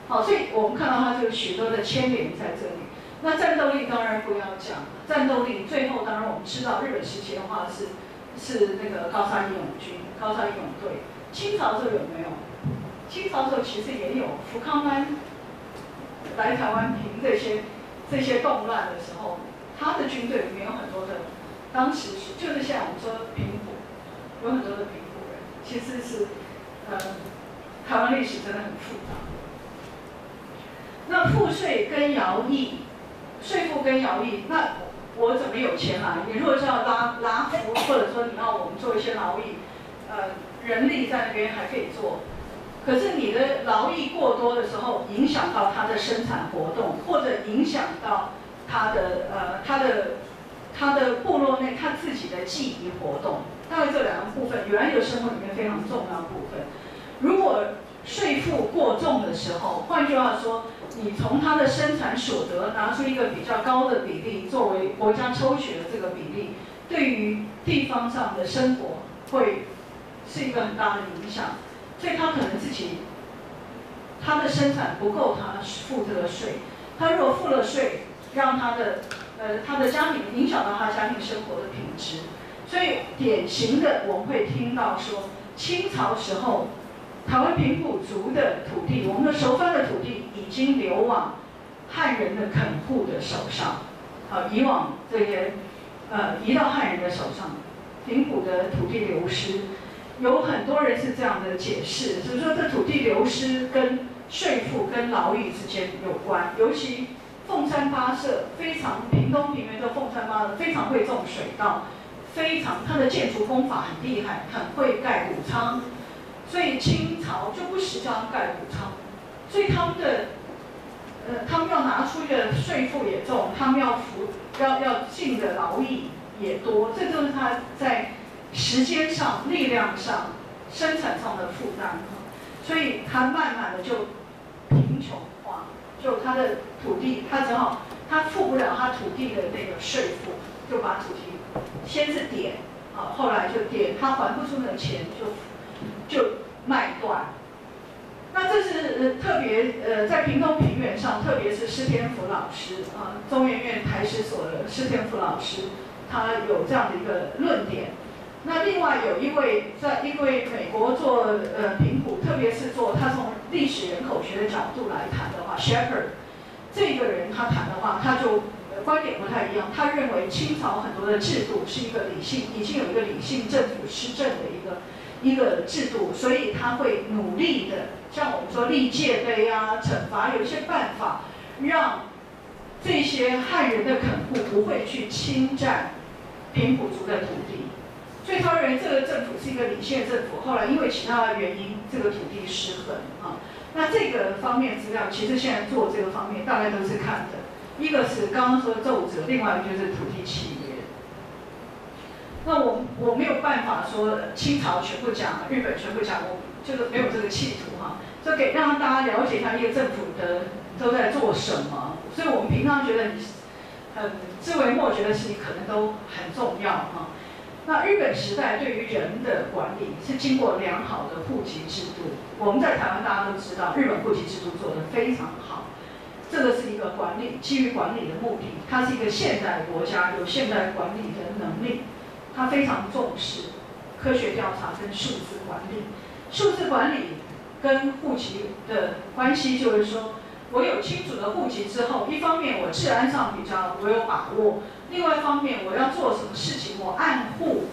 好，所以我们看到它就有许多的牵连在这里。那战斗力当然不要讲，战斗力最后当然我们知道，日本时期的话是那个高山义勇军、高山义勇队。清朝的时候有没有？清朝的时候其实也有福康班来台湾平这些动乱的时候，他的军队里面有很多的，当时就是现在我们说平埔，有很多的平埔人，其实是台湾历史真的很复杂。 那赋税跟徭役，税负跟徭役，那我怎么有钱来？你如果是要拉服，或者说你要我们做一些劳役，人力在那边还可以做，可是你的劳役过多的时候，影响到他的生产活动，或者影响到他的部落内他自己的记忆活动，大概这两个部分，原来有生活里面非常重要的部分，如果。 税负过重的时候，换句话说，你从他的生产所得拿出一个比较高的比例作为国家抽取的这个比例，对于地方上的生活会是一个很大的影响，所以他可能自己他的生产不够他付这个税，他若付了税，让他的家庭影响到他家庭生活的品质。所以典型的我们会听到说，清朝时候台湾平埔族的土地，我们的熟番的土地已经流往汉人的垦户的手上，好，以往这些移到汉人的手上，平埔的土地流失。 有很多人是这样的解释，就是说这土地流失跟税负跟劳役之间有关，尤其凤山八社非常，屏东平原的凤山八社非常会种水稻，非常它的建筑工法很厉害，很会盖谷仓，所以清朝就不时常盖谷仓，所以他们的他们要拿出的税负也重，他们要尽的劳役也多，这就是他在 时间上、力量上、生产上的负担，所以他慢慢的就贫穷化，就他的土地，他只好他付不了他土地的那个税负，就把土地先是典，啊，后来就典，他还不出那钱就卖断。那这是特别在屏东平原上，特别是施天福老师啊，中研院台史所的施天福老师，他有这样的一个论点。 那另外有一位在，因为美国做评估，特别是做他从历史人口学的角度来谈的话 ，Shepherd 这个人他谈的话，他就观点不太一样。他认为清朝很多的制度是一个理性，已经有一个理性政府施政的一个制度，所以他会努力的，像我们说立戒备啊、惩罚，有一些办法让这些汉人的垦户不会去侵占平埔族的土地。 所以他认为这个政府是一个理性政府。后来因为其他的原因，这个土地失衡啊。那这个方面资料，其实现在做这个方面大概都是看的。一个是刚刚说奏折，另外一个就是土地契约。那我没有办法说清朝全部讲，日本全部讲，我就是没有这个企图哈。就给让大家了解一下一个政府的都在做什么。所以我们平常觉得你很枝微末节的事情，可能都很重要哈。 那日本时代对于人的管理是经过良好的户籍制度。我们在台湾大家都知道，日本户籍制度做得非常好。这个是一个管理，基于管理的目的，它是一个现代国家，有现代管理的能力。它非常重视科学调查跟数字管理。数字管理跟户籍的关系就是说，我有清楚的户籍之后，一方面我治安上比较我有把握。 另外一方面，我要做什么事情，我按户，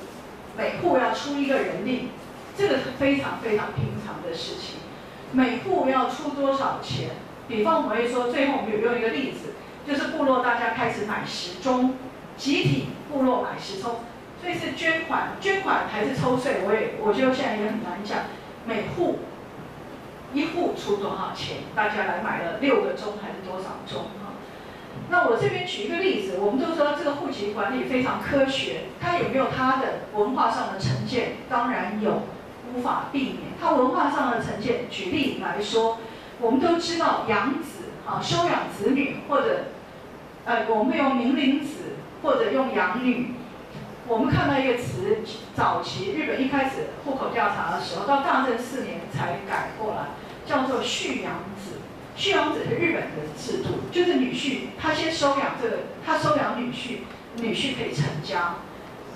每户要出一个人力，这个是非常非常平常的事情。每户要出多少钱？比方我们会说，最后我们有用一个例子，就是部落大家开始买时钟，集体部落买时钟，所以是捐款，捐款还是抽税，我觉得现在也很难讲。每户一户出多少钱？大家来买了6个钟还是多少钟？ 那我这边举一个例子，我们都说这个户籍管理非常科学，它有没有它的文化上的成见？当然有，无法避免。它文化上的成见，举例来说，我们都知道养子啊，收养子女，或者我们会用名伶子，或者用养女。我们看到一个词，早期日本一开始户口调查的时候，到大正4年才改过来，叫做续养子。 续养子是日本的制度，就是女婿他先收养这个，他收养女婿，女婿可以成家。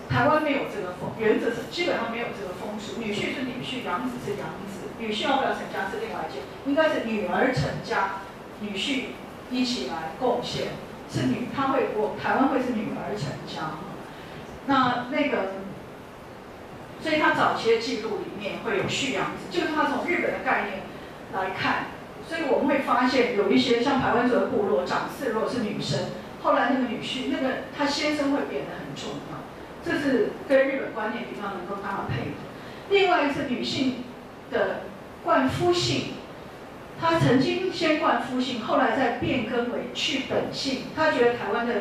台湾没有这个风，原则是基本上没有这个风俗。女婿是女婿，养子是养子，女婿要不要成家是另外一件，应该是女儿成家，女婿一起来贡献，是女，他会我台湾会是女儿成家。那个，所以他早期的记录里面会有续养子，就是他从日本的概念来看。 所以我们会发现有一些像排湾族的部落，长嗣如果是女生，后来那个女婿，那个他先生会变得很重要，这是跟日本观念比较能够搭配的。另外是女性的冠夫姓，她曾经先冠夫姓，后来再变更为去本姓。她觉得台湾的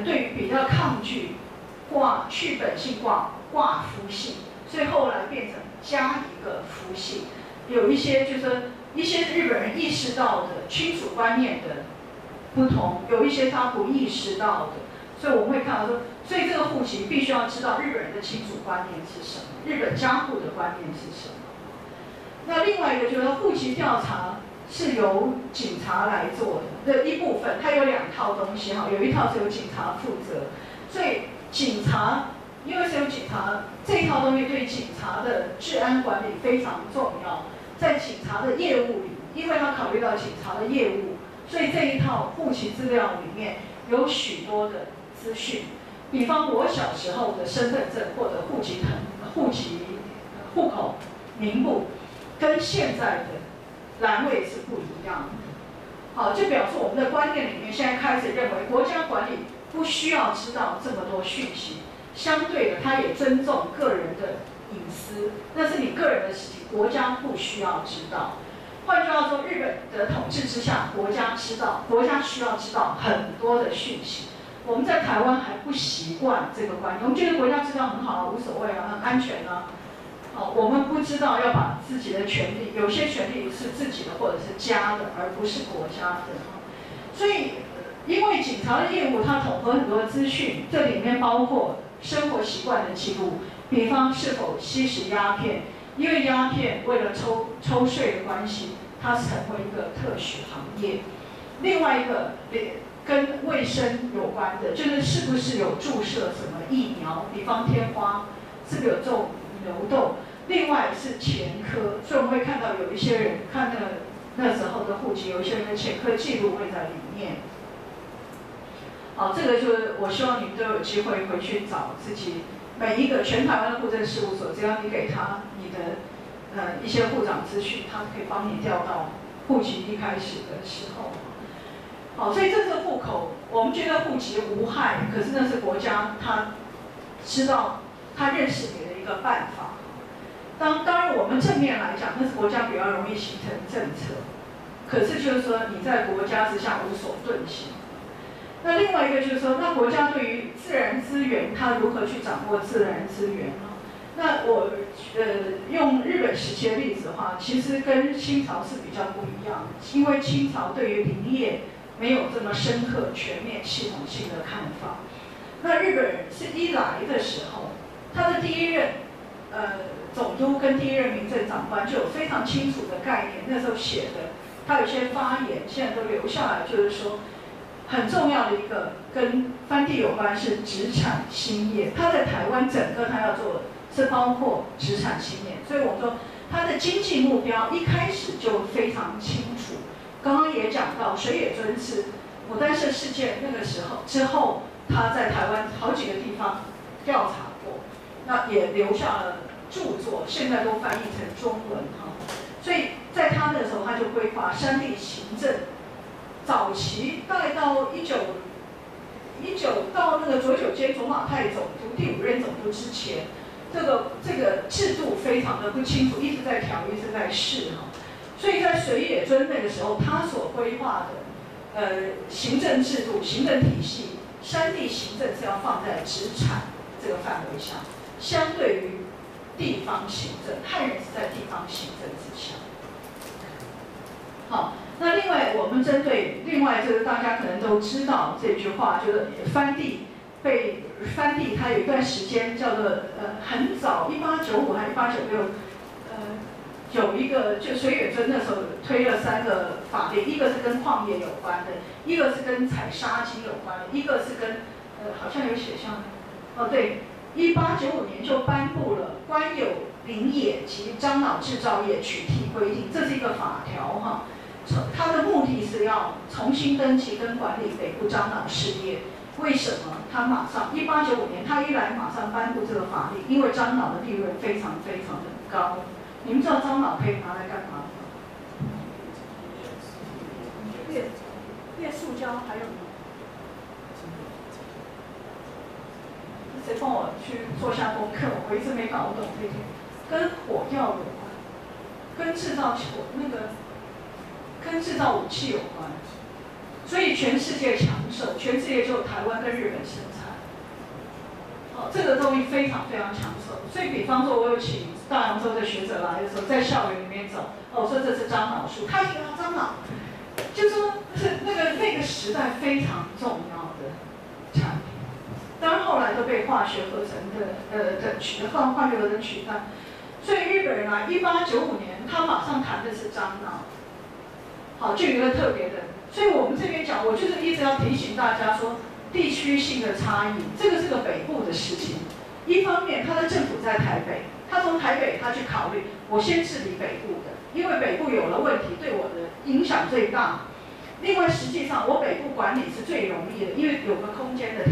对于比较抗拒挂去本姓挂夫姓，所以后来变成加一个夫姓。有一些就是。 一些日本人意识到的亲属观念的不同，有一些他不意识到的，所以我们会看到说，所以这个户籍必须要知道日本人的亲属观念是什么，日本家户的观念是什么。那另外一个就是户籍调查是由警察来做的一部分，它有两套东西哈，有一套是由警察负责，所以警察因为是由警察这一套东西对警察的治安管理非常重要，在警察的业务里，因为他考虑到警察的业务，所以这一套户籍资料里面有许多的资讯，比方我小时候的身份证或者户口名簿，跟现在的栏位是不一样的。好，就表示我们的观念里面现在开始认为国家管理不需要知道这么多讯息，相对的，它也尊重个人的隐私，那是你个人的事情，国家不需要知道。换句话说，日本的统治之下，国家需要知道很多的讯息。我们在台湾还不习惯这个观念，我们觉得国家知道很好啊，无所谓啊，很安全啊。哦，我们不知道要把自己的权利，有些权利是自己的或者是家的，而不是国家的。所以，因为警察的业务，它统合很多资讯，这里面包括生活习惯的记录，比方是否吸食鸦片，因为鸦片为了抽税的关系，它成为一个特许行业。另外一个跟卫生有关的，就是是不是有注射什么疫苗，比方天花，是不是有种牛痘？另外是前科，所以我们会看到有一些人看那时候的户籍，有一些人的前科记录会在里面。好，这个就是我希望你们都有机会回去找自己每一个全台湾的户政事务所，只要你给他你的一些户长资讯，他可以帮你调到户籍一开始的时候。好，所以这是户口，我们觉得户籍无害，可是那是国家他知道他认识你的一个办法。当然我们正面来讲，那是国家比较容易形成政策，可是就是说你在国家之下无所遁形。那另外一个就是说，那国家对于自然资源，它如何去掌握自然资源呢？那我用日本时期的例子的话，其实跟清朝是比较不一样，因为清朝对于林业没有这么深刻、全面、系统性的看法。那日本是一来的时候，他的第一任总督跟第一任民政长官就有非常清楚的概念，那时候写的，他有些发言现在都留下来，就是说。很重要的一个跟番地有关是殖产兴业，它在台湾整个它要做的是包括殖产兴业，所以我们说它的经济目标一开始就非常清楚。刚刚也讲到水野尊次牡丹社事件那个时候之后，他在台湾好几个地方调查过，那也留下了著作，现在都翻译成中文哈。所以在他那时候，他就规划山地行政。早期大概到19到那个佐久间卓马泰总督第5任总督之前，这个制度非常的不清楚，一直在调，一直在试哈。所以在水野尊那个时候，他所规划的行政制度、行政体系、山地行政是要放在职产这个范围下，相对于地方行政，汉人是在地方行政之下。好。那另外，我们针对另外就是大家可能都知道这句话，就是番地，它有一段时间叫做很早1895还是1896，有一个就水野尊那时候推了3个法令，一个是跟矿业有关的，一个是跟采砂金有关的，一个是跟好像有写上，哦对，1895年就颁布了关有林业及樟脑制造业取缔规定，这是一个法条哈。它的目的是要重新登记跟管理北部樟脑事业。为什么？它马上1895年，它一来马上颁布这个法令，因为樟脑的利润非常非常的高。你们知道樟脑可以拿来干嘛吗？月塑胶还有什么？谁帮我去做下功课？我一直没搞懂这些。跟火药有关，跟制造跟制造武器有关，所以全世界抢手，全世界只有台湾跟日本生产。好，这个东西非常非常抢手。所以，比方说，我有请大洋洲的学者来的时候，在校园里面走，我说这是樟脑树，他一拿樟脑，就说是那个时代非常重要的产品。当然后来都被化学合成的化学合成取代。所以日本人来1895年，他马上谈的是樟脑。啊，就有一个特别的。所以我们这边讲，我就是一直要提醒大家说，地区性的差异，这个是个北部的事情。一方面，他的政府在台北，他从台北他去考虑，我先治理北部的，因为北部有了问题，对我的影响最大。另外，实际上我北部管理是最容易的，因为有个空间的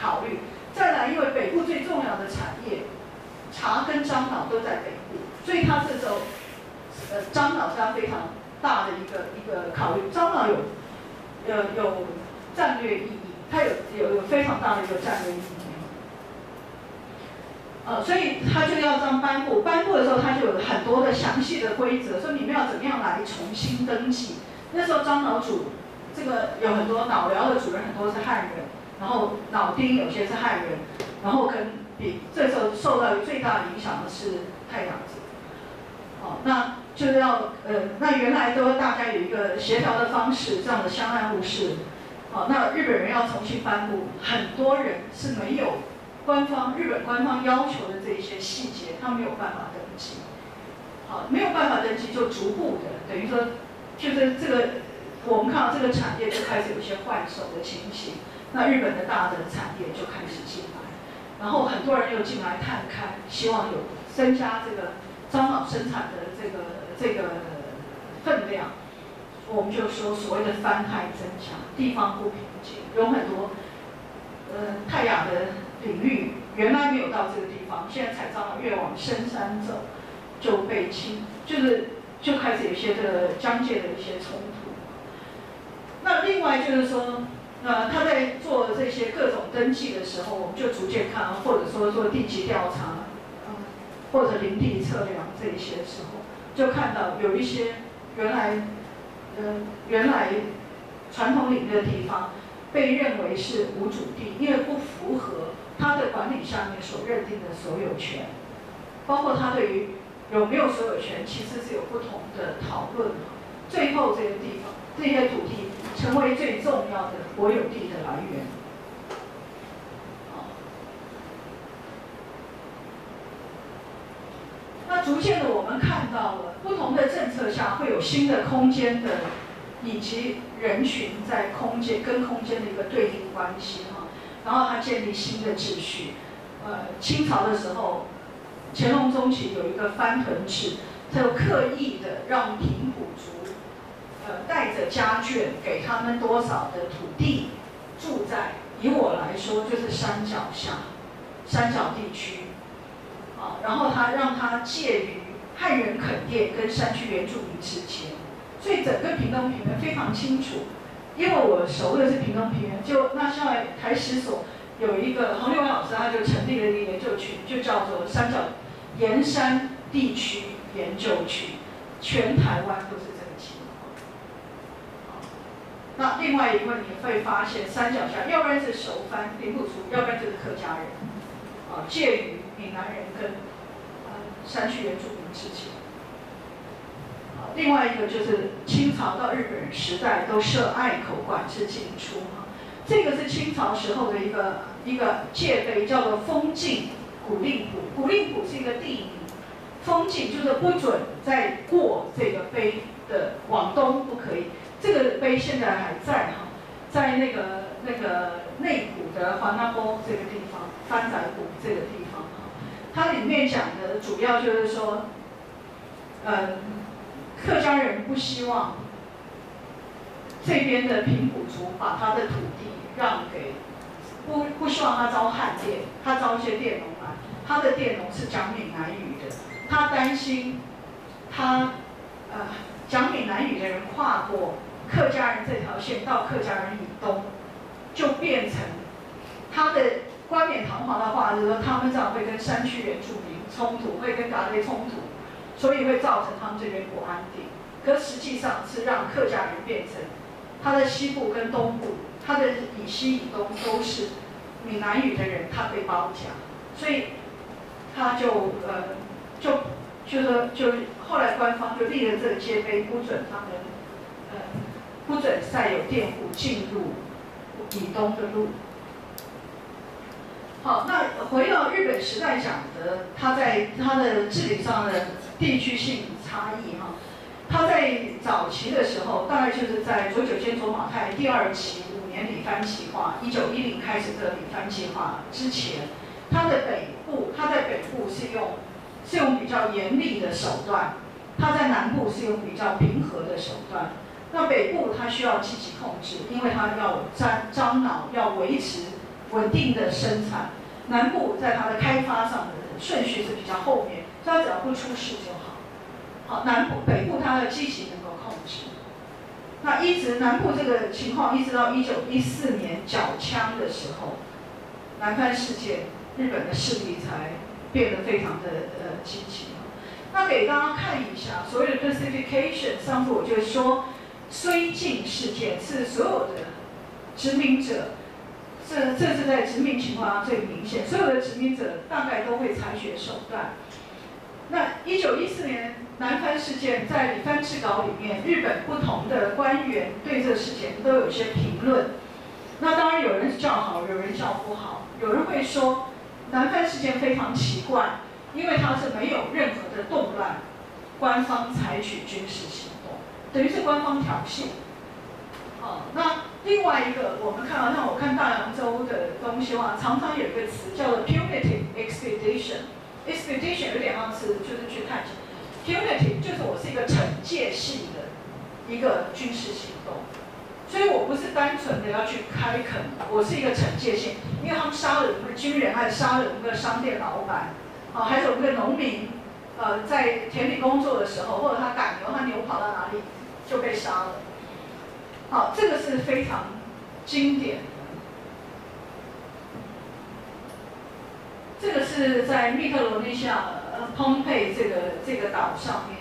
考虑。再来，因为北部最重要的产业，茶跟樟脑都在北部，所以它这周，樟脑是它非常大的一个考虑。樟脑有战略意义，它有非常大的一个战略意义。所以它就要这样颁布的时候，它就有很多的详细的规则，说你们要怎么样来重新登记。那时候樟脑组，这个有很多脑疗的主人，很多是汉人。 然后脑丁有些是汉人，然后跟这时候受到最大影响的是太阳族，哦，那就是要那原来都大家有一个协调的方式，这样的相安无事，哦，那日本人要重新颁布，很多人是没有日本官方要求的这一些细节，他没有办法登记，好、哦，没有办法登记就逐步的，等于说就是这个我们看到这个产业就开始有些换手的情形。 那日本的大的产业就开始进来，然后很多人又进来探勘，希望有增加这个樟脑生产的这个分量。我们就说所谓的番害增强，地方不平均，有很多泰雅的领域原来没有到这个地方，现在采樟脑越往深山走就被就开始有些这个疆界的一些冲突。那另外就是说。 他在做这些各种登记的时候，我们就逐渐看，或者说做地籍调查，或者林地测量这一些时候，就看到有一些原来传统领域的地方被认为是无主地，因为不符合他的管理下面所认定的所有权，包括他对于有没有所有权，其实是有不同的讨论。最后这个地方，这些土地。 成为最重要的国有地的来源。那逐渐的，我们看到了不同的政策下会有新的空间的，以及人群在空间跟空间的一个对应关系哈。然后它建立新的秩序。清朝的时候，乾隆中期有一个藩屯制，它有刻意的让平埔族。 带着家眷给他们多少的土地住在？以我来说，就是山脚下、山脚地区，啊，然后让他介于汉人垦店跟山区原住民之间，所以整个屏东平原非常清楚。因为我熟的是屏东平原，就那上来台史所有一个洪六安老师，他就成立了一个研究群，就叫做山脚沿山地区研究区，全台湾都是。 那另外一位你会发现，山脚下要不然是熟番平埔族，要不然就是客家人，啊，介于闽南人跟山区原住民之间。啊，另外一个就是清朝到日本时代都设隘口管制进出哈，这个是清朝时候的一个界碑，叫做封禁古令埔，古令埔是一个地名，封禁就是不准再过这个碑的往东不可以。 这个碑现在还在哈，在那个内埔的黄阿波这个地方，番仔埔这个地方哈，它里面讲的主要就是说，客家人不希望这边的平埔族把他的土地让给，不希望他招汉佃，他招一些佃农来，他的佃农是讲闽南语的，他担心他讲闽南语的人跨过客家人这条线到客家人以东，就变成他的冠冕堂皇的话，就是说他们这样会跟山区原住民冲突，会跟达赖冲突，所以会造成他们这边不安定。可实际上是让客家人变成他的西部跟东部，他的以西以东都是闽南语的人，他被包夹，所以他就就是后来官方就立了这个界碑，不准他们，不准再有佃户进入以东的路。好，那回到日本时代讲的，他在他的治理上的地区性差异哈，他在早期的时候，大概就是在浊酒间、浊马太第二期5年理番计划，1910开始的理番计划之前，他在北部是用比较严厉的手段，他在南部是用比较平和的手段。那北部他需要积极控制，因为他要樟脑，要维持稳定的生产。南部在它的开发上的顺序是比较后面，所以它只要不出事就好。 好，北部它的积极能够控制，那一直南部这个情况一直到1914年缴枪的时候，南番事件，日本的势力才变得非常的积极。那给大家看一下所谓的 pacification， 上次我就说，绥靖事件是所有的殖民者，这是在殖民情况下最明显，所有的殖民者大概都会采取手段。那1914年。 南番事件在理番志稿里面，日本不同的官员对这事件都有些评论。那当然有人叫好，有人叫不好，有人会说南番事件非常奇怪，因为它是没有任何的动乱，官方采取军事行动，等于是官方挑衅。好，那另外一个我们看到，像我看大洋洲的东西啊，常常有一个词叫做 punitive expedition，expedition 有点像是就是去探险。 Punitive 就是我是一个惩戒性的一个军事行动，所以我不是单纯的要去开垦，我是一个惩戒性，因为他们杀了我们的军人，还杀了我们的商店老板，啊，还有我们的农民，在田里工作的时候，或者他赶牛，他牛跑到哪里就被杀了，好，这个是非常经典的。 这个是在密克罗尼西亚蓬佩这个岛上面。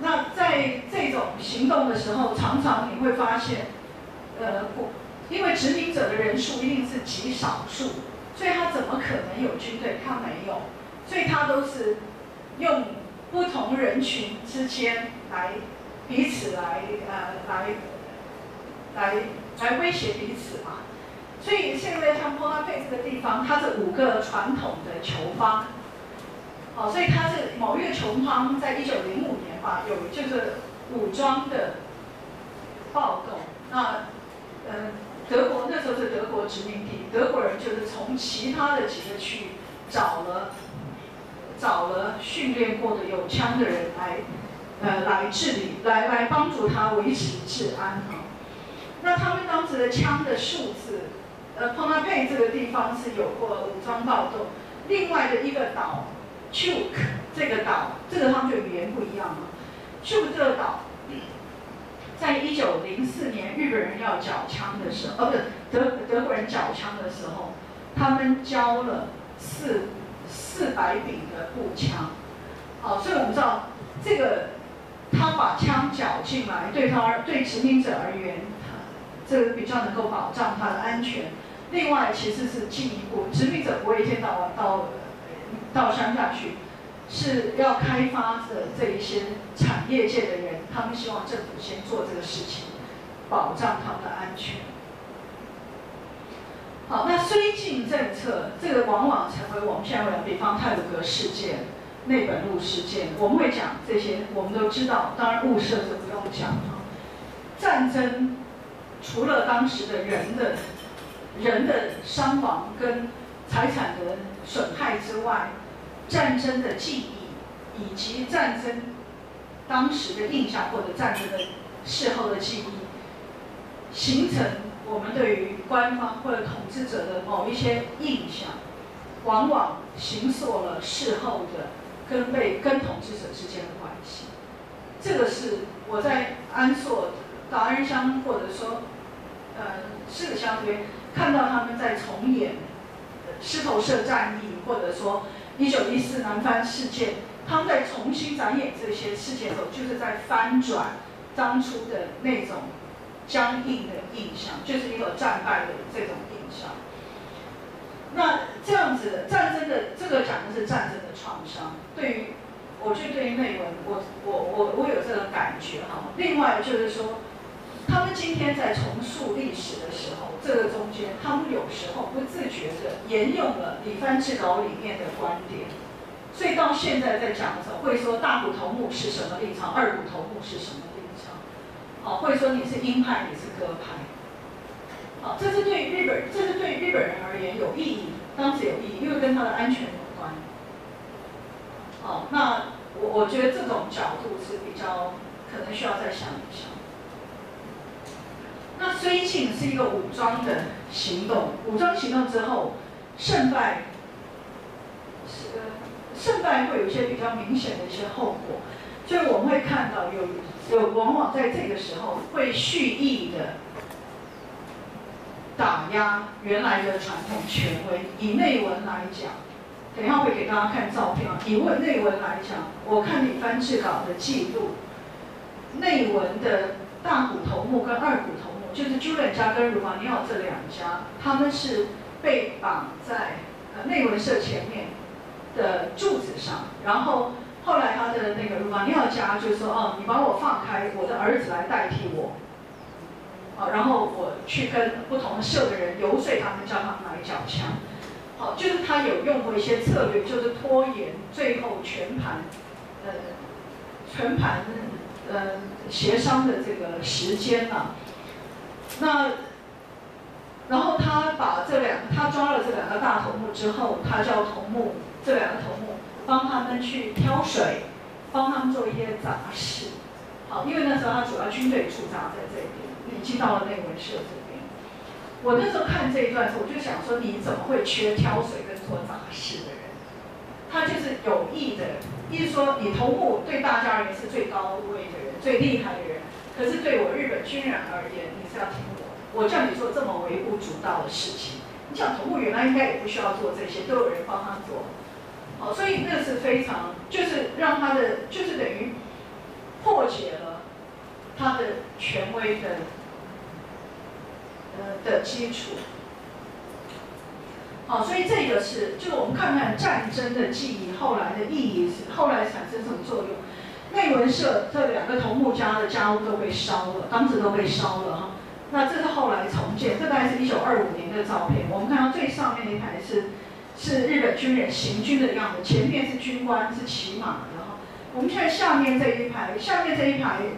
那在这种行动的时候，常常你会发现，因为殖民者的人数一定是极少数，所以他怎么可能有军队？他没有，所以他都是用不同人群之间来彼此来威胁彼此嘛。 所以现在像波拉佩这个地方，它是5个传统的球方，哦，所以它是某一个球方在1905年吧，有就是武装的暴动。那德国那时候是德国殖民地，德国人就是从其他的几个区找了训练过的有枪的人来治理，来帮助他维持治安哈。那他们当时的枪的数字。 蓬莱佩这个地方是有过武装暴动，另外的一个岛 ，Chuuk 这个岛，这个他们就语言不一样了。Chuuk 这个岛，在1904年日本人要缴枪的时候，不是德国人缴枪的时候，他们交了400柄的步枪。好，所以我们知道这个他把枪缴进来，对殖民者而言，这个比较能够保障他的安全。 另外，其实是进一步，殖民者不会一天到晚到乡下去，是要开发的这一些产业界的人，他们希望政府先做这个事情，保障他们的安全。好，那绥靖政策，这个往往成为我们现在的，比方太鲁阁事件、内本路事件，我们会讲这些，我们都知道，当然物色是不用讲了。战争除了当时的人的伤亡跟财产的损害之外，战争的记忆以及战争当时的印象或者战争的事后的记忆，形成我们对于官方或者统治者的某一些印象，往往形塑了事后的跟统治者之间的关系。这个是我在安朔达恩乡或者说四个乡这边。 看到他们在重演狮头社战役，或者说1914南番事件，他们在重新展演这些事件的时候，就是在翻转当初的那种僵硬的印象，就是一个战败的这种印象。那这样子战争的这个讲的是战争的创伤，对于我觉得对于内文，我有这个感觉哈。另外就是说。 他们今天在重塑历史的时候，这个中间，他们有时候不自觉地沿用了理番志稿里面的观点，所以到现在在讲的时候，会说大股头目是什么立场，二股头目是什么立场，好，会说你是鹰派，你是鸽派，好，这是对日本人而言有意义，当时有意义，因为跟他的安全有关。好，那我觉得这种角度是比较可能需要再想一想。那绥靖是一个武装的行动，武装行动之后，胜败。 胜败会有一些比较明显的一些后果，所以我们会看到有往往在这个时候会蓄意的打压原来的传统权威。以内文来讲，等一下会给大家看照片啊。以内文来讲，我看你翻制稿的记录，内文的大股头目跟二股头目，就是朱人家跟茹玛尼奥这两家，他们是被绑在内文社前面。 的柱子上，然后后来他的那个茹玛尼奥家就说：“哦，你把我放开，我的儿子来代替我。哦”然后我去跟不同社的人游说他们，叫他们来缴枪。好、哦，就是他有用过一些策略，就是拖延，最后全盘协商的这个时间啊。那。 然后他抓了这两个大头目之后，他叫头目，这两个头目帮他们去挑水，帮他们做一些杂事，好，因为那时候他主要军队驻扎在这边，已经到了内文社这边。我那时候看这一段时候，我就想说，你怎么会缺挑水跟做杂事的人？他就是有意的，意思说你头目对大家而言是最高位的人，最厉害的人，可是对我日本军人而言，你是要听我。 我叫你做这么微不足道的事情，你讲头目原来应该也不需要做这些，都有人帮他做，好，所以那是非常就是让他的就是等于破解了他的权威的基础，好，所以这个是就是我们看看战争的记忆后来的意义，后来产生什么作用？内文社这两个头目家的家屋都被烧了，当时都被烧了哈。 那这是后来重建，这大概是1925年的照片。我们看到最上面一排是日本军人行军的样子，前面是军官是骑马的哈。我们现在下面这一排，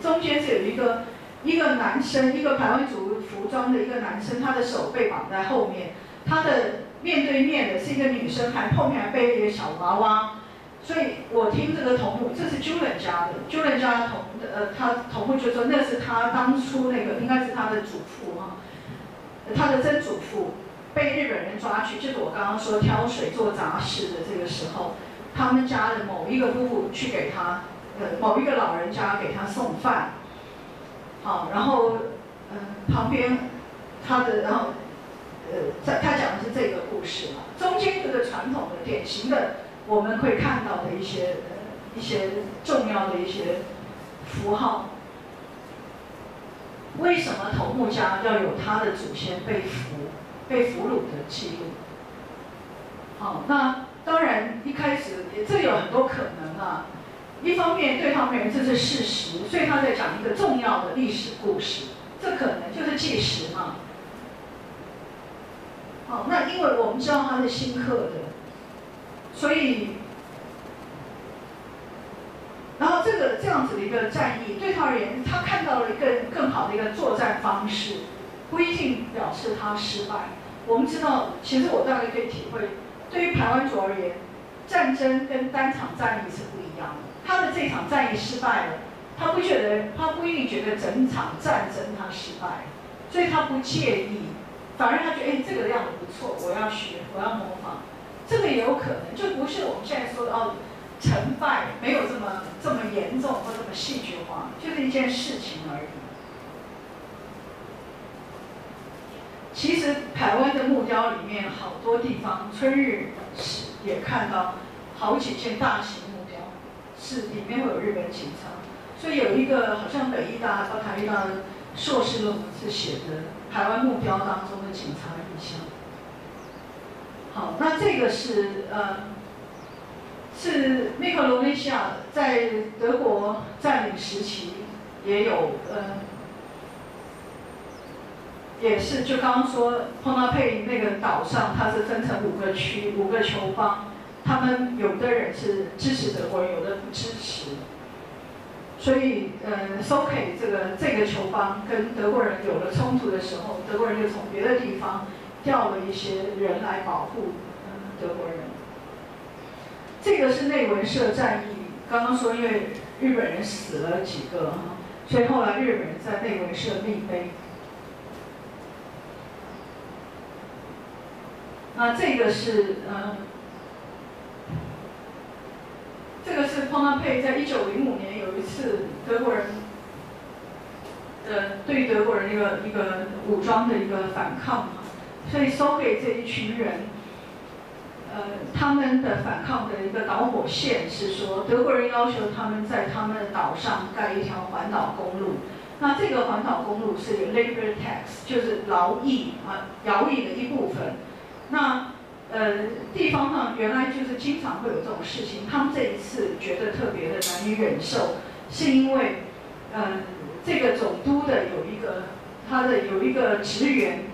中间是有一个男生，一个排湾族服装的一个男生，他的手被绑在后面，他的面对面的是一个女生，后面还背了一个小娃娃。所以我听这个头目，这是朱人家的，朱人家头。 他头目就说那是他当初那个应该是他的祖父哈、他的曾祖父被日本人抓去，就是我刚刚说挑水做杂事的这个时候，他们家的某一个夫妇去给他，某一个老人家给他送饭，好、然后旁边他的然后他讲的是这个故事嘛，中间这个传统的典型的我们会看到的一些重要的一些。 符号，为什么头目家要有他的祖先被俘虏的记录？好，那当然一开始这有很多可能啊。一方面对他们而言这是事实，所以他在讲一个重要的历史故事，这可能就是纪实嘛。好，那因为我们知道他是新刻的，所以。 然后这样子的一个战役，对他而言，他看到了更好的一个作战方式，不一定表示他失败。我们知道，其实我大概可以体会，对于排湾族而言，战争跟单场战役是不一样的。他的这场战役失败了，他不一定觉得整场战争他失败了，所以他不介意，反而他觉得哎这个样子不错，我要学，我要模仿，这个也有可能就不是我们现在说的哦。 成败没有这么严重或这么戏剧化，就是一件事情而已。其实台湾的木雕里面好多地方，春日也看到好几件大型木雕，是里面会有日本警察。所以有一个好像北艺大到台艺大的硕士论文是写的台湾木雕当中的警察印象。好，那这个是是密克罗尼西亚在德国占领时期也有，也是就刚刚说，蓬纳佩那个岛上它是分成5个区、5个酋邦，他们有的人是支持德国人，有的不支持。所以，Soke 这个球帮跟德国人有了冲突的时候，德国人就从别的地方调了一些人来保护德国人。这个是内文社战役。刚刚说，因为日本人死了几个，所以后来日本人在内文社立碑。 那这个是这个是Pompei在1905年有一次德国人对德国人一个武装的一个反抗，所以Soke这一群人，他们的反抗的一个导火线是说德国人要求他们在他们的岛上盖一条环岛公路，那这个环岛公路是 labor tax， 就是劳役啊，徭役的一部分。 那地方上原来就是经常会有这种事情，他们这一次觉得特别的难以忍受，是因为这个总督的有一个职员，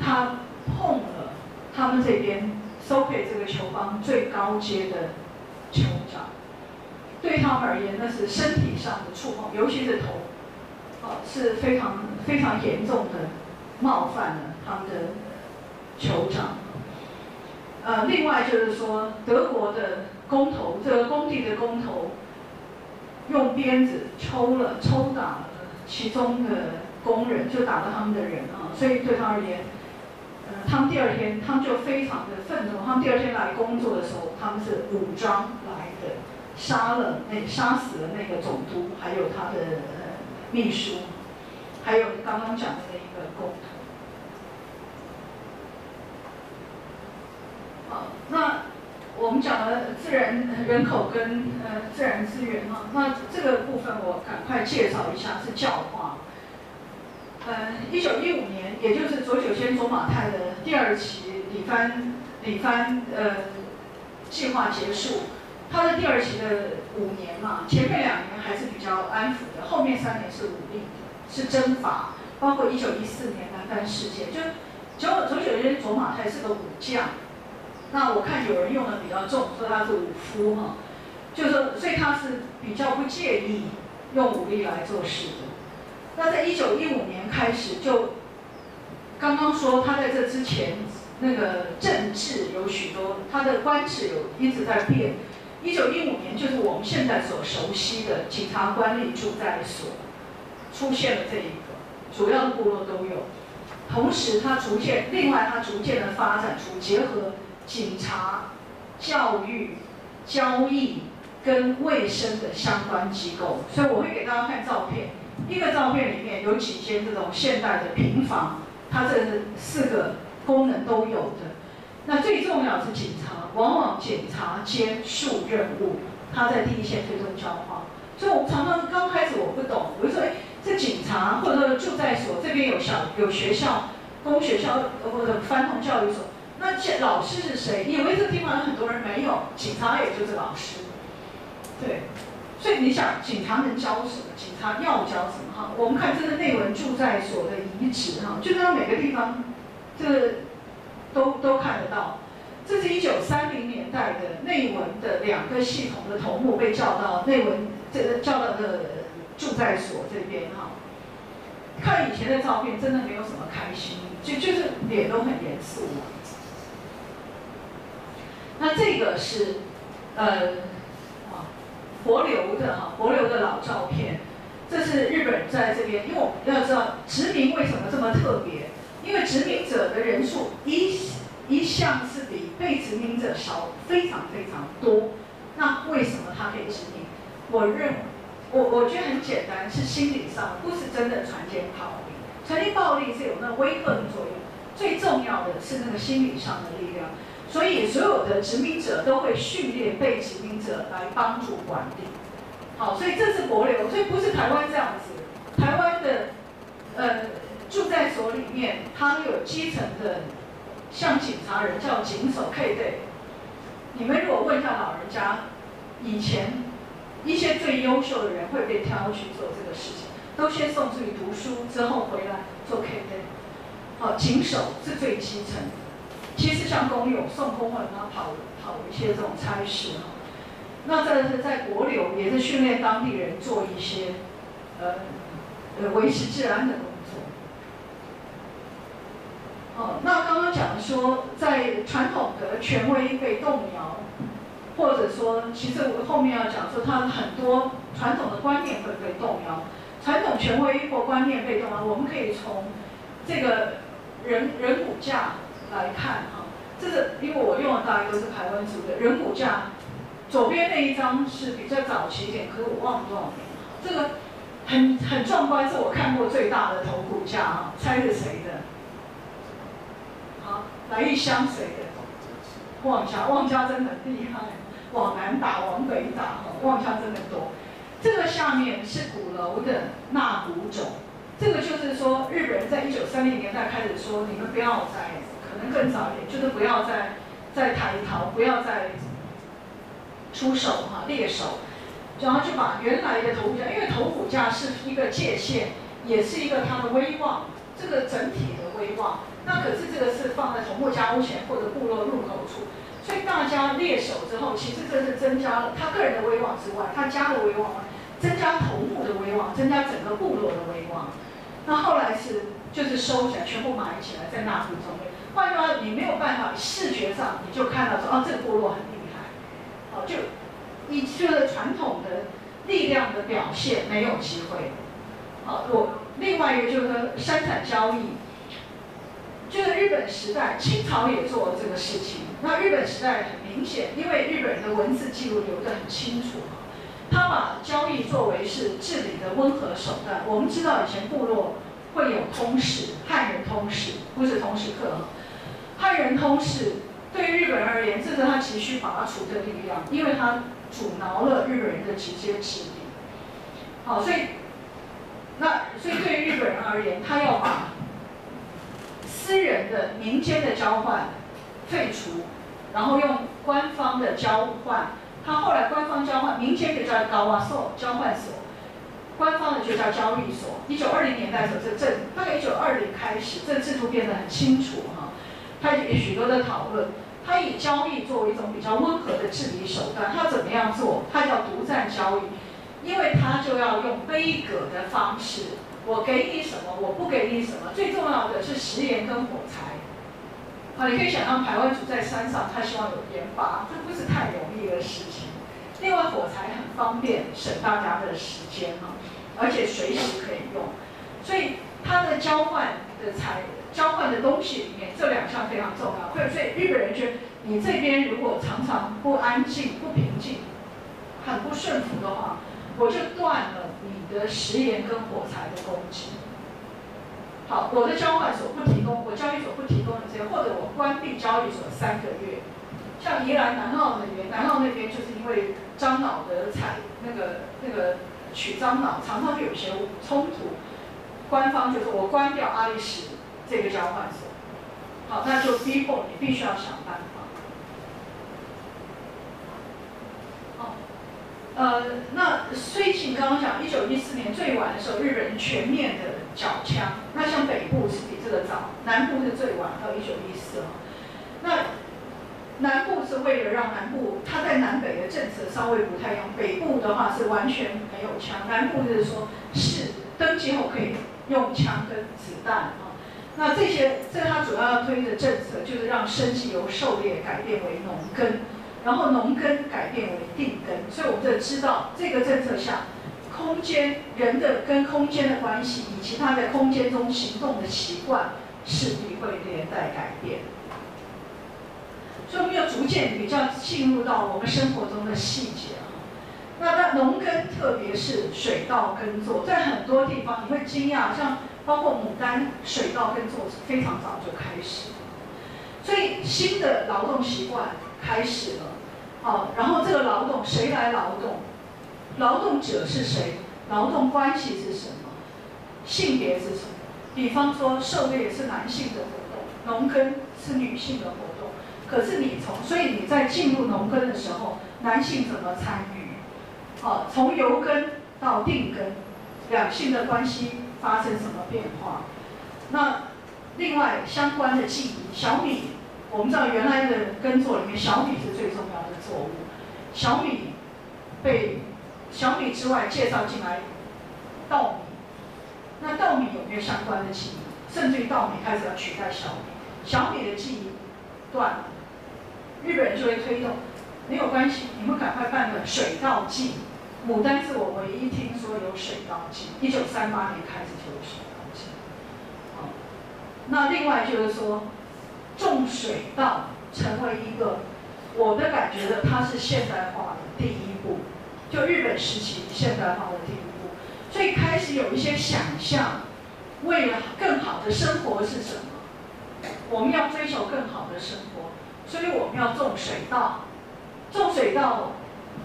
他碰了他们这边Soke这个球帮最高阶的酋长，对他们而言那是身体上的触碰，尤其是头，是非常非常严重的冒犯了他们的。 酋长，另外就是说，德国的工头，这个工地的工头，用鞭子抽打了其中的工人，就打到他们的人啊，所以对他而言，他们第二天他们就非常的愤怒，他们第二天来工作的时候，他们是武装来的，杀死了那个总督，还有他的秘书，还有刚刚讲的那一个工头。 那我们讲了自然人口跟自然资源哈，那这个部分我赶快介绍一下是教化。1915年，也就是佐久间卓马泰的第二期里番计划结束，他的第二期的5年嘛，前面2年还是比较安抚的，后面3年是武力的，是征伐，包括1914年南番事件，就佐久间卓马泰是个武将。 那我看有人用的比较重，说他是武夫哈，就是所以他是比较不介意用武力来做事的。那在1915年开始就，刚刚说他在这之前那个政治有许多，他的官制有一直在变。1915年就是我们现在所熟悉的警察官吏驻在所出现了这一个，主要的部落都有。同时他逐渐，另外他逐渐的发展出结合。 警察、教育、交易跟卫生的相关机构，所以我会给大家看照片。一个照片里面有几间这种现代的平房，它这4个功能都有的。那最重要的是警察，往往警察兼数任务，他在第一线推动教化。所以我们常常刚开始我不懂，我就说，这警察或者驻在所这边有学校、公学校或者番童教育所。 那老师是谁？以为这地方很多人没有，警察也就是老师，对。所以你想，警察能教什么？警察要教什么？哈，我们看这个内文驻在所的遗址，哈，就在每个地方，这个都看得到。这是1930年代的内文的2个系统的头目被叫到内文叫到驻在所这边，哈。看以前的照片，真的没有什么开心，就是脸都很严肃。 那这个是，帛琉的老照片，这是日本人在这边，因为我们要知道殖民为什么这么特别，因为殖民者的人数一向是比被殖民者少非常非常多，那为什么他可以殖民？我觉得很简单，是心理上，不是真的船坚炮利，船坚炮利是有那威吓的作用，最重要的是那个心理上的力量。 所以，所有的殖民者都会训练被殖民者来帮助管理。好，所以这是帛琉，所以不是台湾这样子。台湾的驻在所里面，它有基层的，像警察人叫警手 K 队。你们如果问一下老人家，以前一些最优秀的人会被挑去做这个事情，都先送出去读书，之后回来做 K 队。好，警手是最基层的。其实像公有、宋公文啊，跑一些这种差事哈。那这是在国流，也是训练当地人做一些维持治安的工作。哦，那刚刚讲说，在传统的权威被动摇，或者说，其实我后面要讲说，它很多传统的观念会被动摇，传统权威或观念被动摇，我们可以从这个人骨架来看哈，这个因为我用的大概都是排湾族的人骨架，左边那一张是比较早期一点，可是我忘了多少年，这个很壮观，是我看过最大的头骨架啊，猜是谁的？好，来一箱谁的？望乡，望家真的很厉害，往南打，往北打，望乡真的多。这个下面是鼓楼的纳骨冢。这个就是说，日本人在1930年代开始说，你们不要再，可能更早一点，就是不要再抬头，不要再出手哈，猎手，然后就把原来的头骨架，因为头骨架是一个界限，也是一个它的威望，这个整体的威望。那可是这个是放在头目家屋前或者部落入口处，所以大家猎手之后，其实这是增加了他个人的威望之外，他家的威望，增加头目的威望，增加整个部落的威望。那后来是就是收起来，全部埋起来，在纳骨中间。换句话说，你没有办法视觉上你就看到说，哦，这个部落很厉害，哦，就以就是传统的力量的表现没有机会。好，我另外一个就是山产交易，就是日本时代，清朝也做这个事情。那日本时代很明显，因为日本人的文字记录留得很清楚。他把交易作为是治理的温和手段。我们知道以前部落会有通事，汉人通事不是通事客，汉人通事对于日本人而言，这是他急需拔除的力量，因为他阻挠了日本人的直接治理。好，所以对于日本人而言，他要把私人的民间的交换废除，然后用官方的交换。他后来官方交换，民间就叫高瓦所交换所，官方的就叫交易所。1920年代的时候，这大概1920开始，这制度变得很清楚哈。他有许多的讨论，他以交易作为一种比较温和的治理手段。他怎么样做？他叫独占交易，因为他就要用杯葛的方式，我给你什么，我不给你什么。最重要的是食盐跟火柴。啊，你可以想象排湾族在山上，他希望有盐巴，这不是太容易的事情。另外，火柴很方便，省大家的时间哈，而且随时可以用。所以它的交换的东西里面，这两项非常重要。所以日本人觉得，你这边如果常常不安静、不平静、很不顺服的话，我就断了你的食盐跟火柴的供给。好，我的交换所不提供，我交易所不提供的这些，或者我关闭交易所3个月。像宜兰南澳那边，就是因为樟脑的取樟脑，常常就有些冲突。官方就是我关掉阿里士这个交换所，好，那就逼迫你必须要想办法。好，那虽琴刚刚讲，1914年最晚的时候，日本人全面的缴枪，那像北部是比这个早，南部是最晚到1914。那南部是为了让南部他在南北的政策稍微不太一样，北部的话是完全没有枪，南部就是说是登记后可以用枪跟子弹啊。那这些他主要要推的政策就是让生计由狩猎改变为农耕，然后农耕改变为定耕，所以我们就知道这个政策下。空间人的跟空间的关系，以及他在空间中行动的习惯，势必会连带改变。所以，我们又逐渐比较进入到我们生活中的细节啊。那农耕，特别是水稻耕作，在很多地方你会惊讶，像包括牡丹，水稻耕作非常早就开始，所以新的劳动习惯开始了。好，然后这个劳动谁来劳动？劳动者是谁？劳动关系是什么？性别是什么？比方说，狩猎是男性的活动，农耕是女性的活动。可是所以你在进入农耕的时候，男性怎么参与？哦，从游耕到定耕，两性的关系发生什么变化？那另外相关的技艺，小米我们知道原来的耕作里面，小米是最重要的作物。小米被小米之外介绍进来稻米，那稻米有没有相关的记忆？甚至于稻米开始要取代小米，小米的记忆断了。日本人就会推动，没有关系，你们赶快办个水稻季。牡丹是我唯一听说有水稻季，1938年开始就有水稻季。好，那另外就是说，种水稻成为一个，我的感觉的，它是现代化的第一步，就日本时期现代化的第一步。所以开始有一些想象，为了更好的生活是什么？我们要追求更好的生活。所以我们要种水稻，种水稻，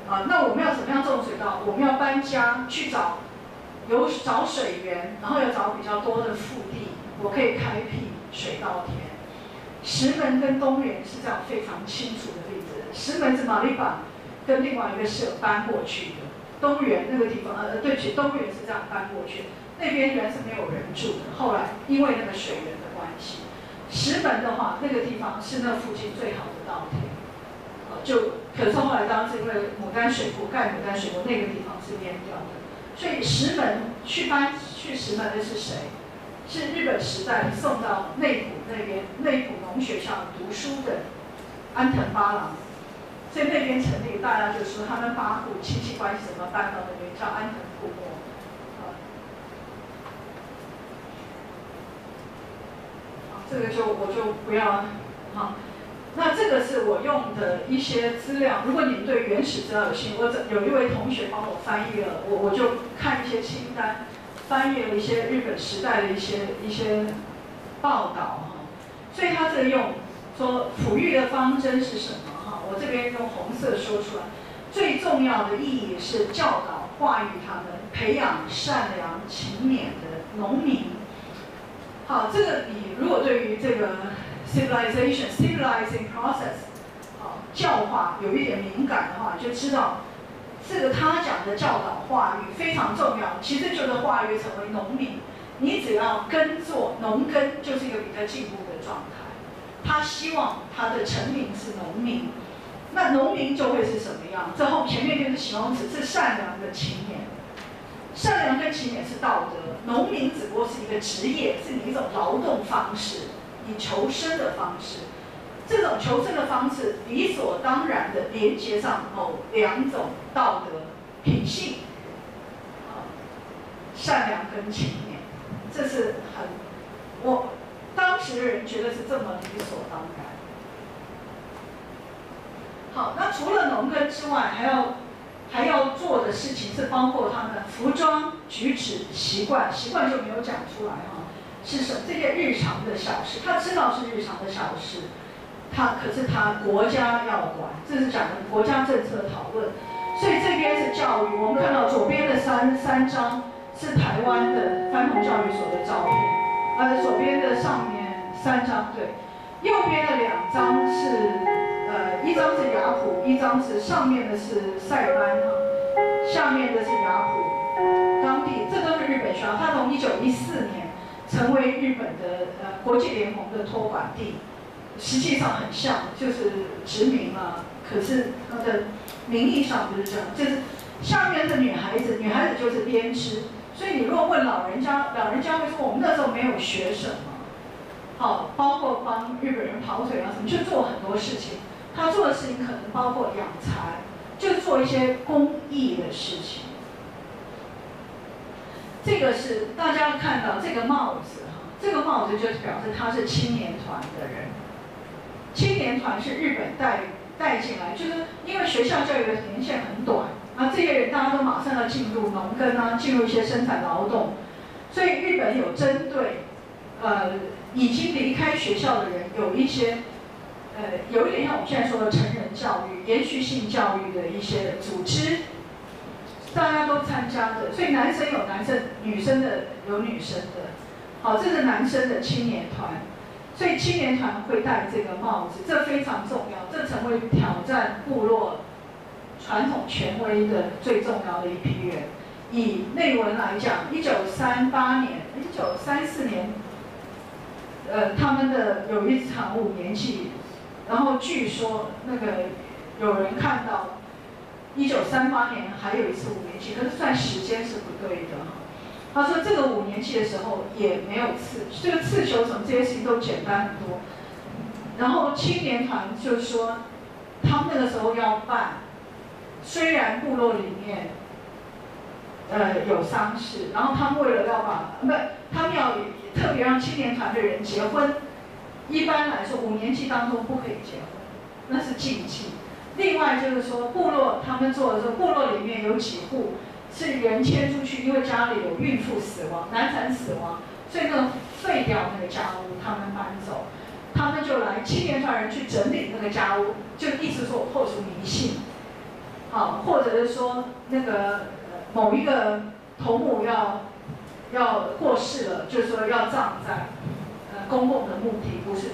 啊，那我们要怎么样种水稻？我们要搬家去找水源，然后要找比较多的腹地，我可以开辟水稻田。石门跟东原是这样非常清楚的例子。石门是马里巴跟另外一个社搬过去的，东原那个地方，对不起，东原是这样搬过去，那边原来是没有人住的，后来因为那个水源的关系。石门的话，那个地方是那附近最好的稻田，就可是后来当然是因为牡丹水库盖牡丹水库，那个地方是淹掉的，所以石门去石门的是谁？是日本时代送到内浦那边内浦农学校读书的安藤八郎，所以那边成立，大家就说他们八户亲戚关系怎么搬到那边，叫安藤户末。这个我就不要了，好，那这个是我用的一些资料。如果你们对原始资料有兴趣，我有一位同学帮我翻译了，我就看一些清单，翻译了一些日本时代的一些报道哈。所以他这个用说抚育的方针是什么哈？我这边用红色说出来，最重要的意义是教导、化育他们，培养善良、勤勉的农民。好，这个你如果对于这个 civilizing process 教化有一点敏感的话，就知道这个他讲的教导化育非常重要，其实就是化育成为农民。你只要耕作，农耕就是一个比较进步的状态。他希望他的臣民是农民，那农民就会是什么样？这后前面就是形容词，是善良的勤勉。善良跟勤勉是道德，农民只不过是一个职业，是你一种劳动方式，你求生的方式。这种求生的方式理所当然的连接上某两种道德品性，善良跟勤勉，这是很我当时的人觉得是这么理所当然。好，那除了农耕之外，还要做的事情是包括他们服装、举止、习惯就没有讲出来哈，是什么？这些日常的小事，他知道是日常的小事，可是他国家要管，这是讲的国家政策讨论。所以这边是教育，我们看到左边的三张是台湾的翻同教育所的照片，左边的上面三张对，右边的两张是。一张是雅普，一张是上面的是塞班哈，下面的是雅普，当地这都是日本学校。它从1914年成为日本的国际联盟的托管地，实际上很像就是殖民啊，可是它的名义上不是这样，就是下面是女孩子就是编织，所以你如果问老人家会说我们那时候没有学什么，好，包括帮日本人跑腿啊什么，就做很多事情。他做的事情可能包括养蚕，就做一些公益的事情。这个是大家看到这个帽子哈，这个帽子就表示他是青年团的人。青年团是日本带进来，就是因为学校教育的年限很短，啊，这些人大家都马上要进入农耕啊，进入一些生产劳动，所以日本有针对已经离开学校的人有一些。有一点像我们现在说的成人教育、延续性教育的一些组织，大家都参加的，所以男生有男生，女生的有女生的。好，这是男生的青年团，所以青年团会戴这个帽子，这非常重要，这成为挑战部落传统权威的最重要的一批人。以内文来讲，1934年，他们的有一场5年祭。然后据说那个有人看到1938年还有一次5年级，可是算时间是不对的。他说这个5年级的时候也没有刺，这个刺球什么这些事情都简单很多。然后青年团就说，他们那个时候要办，虽然部落里面有丧事，然后他们为了要把他们要特别让青年团的人结婚。 一般来说，5年级当中不可以结婚，那是禁忌。另外就是说，部落他们做的时候，部落里面有几户是人迁出去，因为家里有孕妇死亡、难产死亡，所以那个废掉那个家屋，他们搬走，他们就来青年团人去整理那个家屋，就一直说破除迷信，好，或者是说那个某一个头目要过世了，就是说要葬在。 公共的墓地不是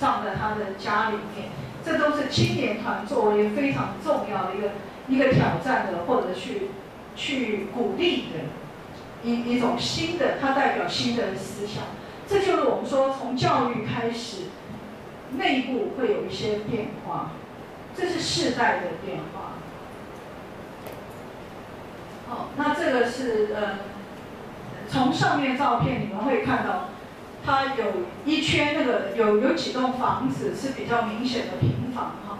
葬在他的家里面，这都是青年团作为非常重要的一个挑战的，或者去鼓励的一种新的，它代表新的思想。这就是我们说从教育开始，内部会有一些变化，这是世代的变化。好，那这个是从上面照片你们会看到。 它有一圈那个有几栋房子是比较明显的平房哈，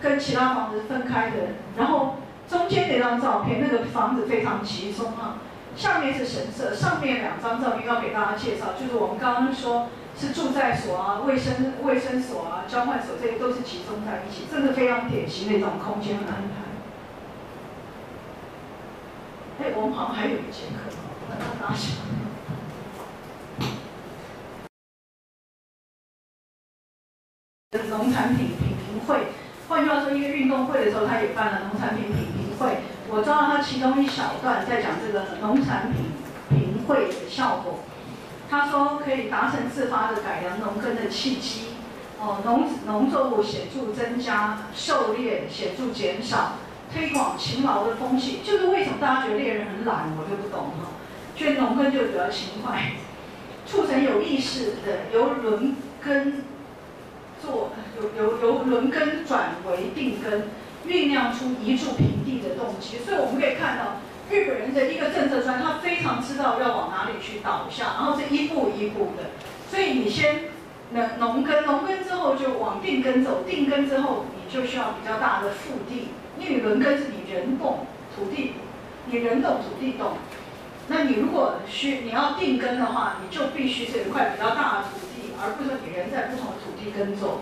跟其他房子分开的。然后中间那张照片，那个房子非常集中哈。下面是神社，上面2张照片要给大家介绍，就是我们刚刚说是住宅所啊、卫生所啊、交换所，这些都是集中在一起，这是非常典型的一种空间安排。哎，我们好像还有一节课，我把它拿起来。 农产品品评会，换句话说，一个运动会的时候，他也办了农产品品评会。我抓了他其中一小段，在讲这个农产品评会的效果。他说可以达成自发的改良农耕的契机，哦，农作物显著增加，狩猎显著减少，推广勤劳的风气。就是为什么大家觉得猎人很懒，我就不懂哈。觉得农耕就比较勤快，促成有意识的由轮耕。 由轮耕转为定耕，酝酿出移住平地的动机。所以我们可以看到，日本人的一个政策专，他非常知道要往哪里去导向，然后是一步一步的。所以你先农耕之后就往定耕走，定耕之后你就需要比较大的腹地，因为轮耕是你人动土地，你人动土地动。那你如果你要定耕的话，你就必须是有一块比较大的土地，而不是你人在不同的土地耕种。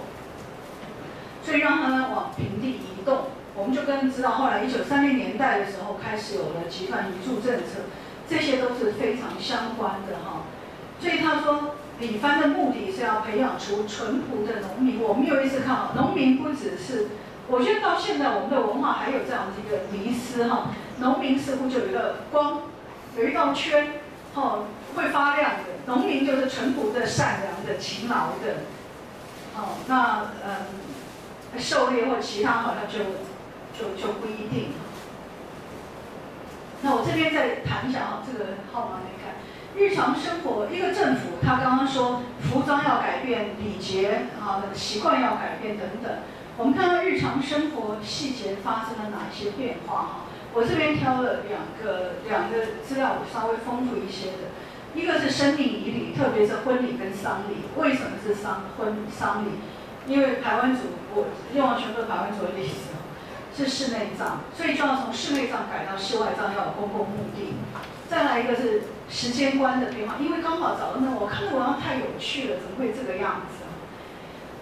所以让它往平地移动，我们就跟知道，后来1930年代的时候开始有了集团移住政策，这些都是非常相关的哈。所以他说，李藩的目的是要培养出淳朴的农民。我们有一次看啊，农民不只是，我觉得到现在我们的文化还有这样的一个迷思哈，农民似乎就有一个光，有一道圈，哈，会发亮的。农民就是淳朴的、善良的、勤劳的。哦，那狩猎或其他好像就不一定。那我这边再谈一下啊，这个号码没看。日常生活，一个政府他刚刚说服装要改变，礼节啊习惯要改变等等。我们看到日常生活细节发生了哪些变化哈？我这边挑了两个资料，我稍微丰富一些的。一个是生命仪礼，特别是婚礼跟丧礼。为什么是丧礼？ 因为排湾族，我用了全部排湾族的例子，是室内葬，所以就要从室内葬改到室外葬，要有公共目的。再来一个是时间观的变化，因为刚好找到那我看那文章太有趣了，怎么会这个样子？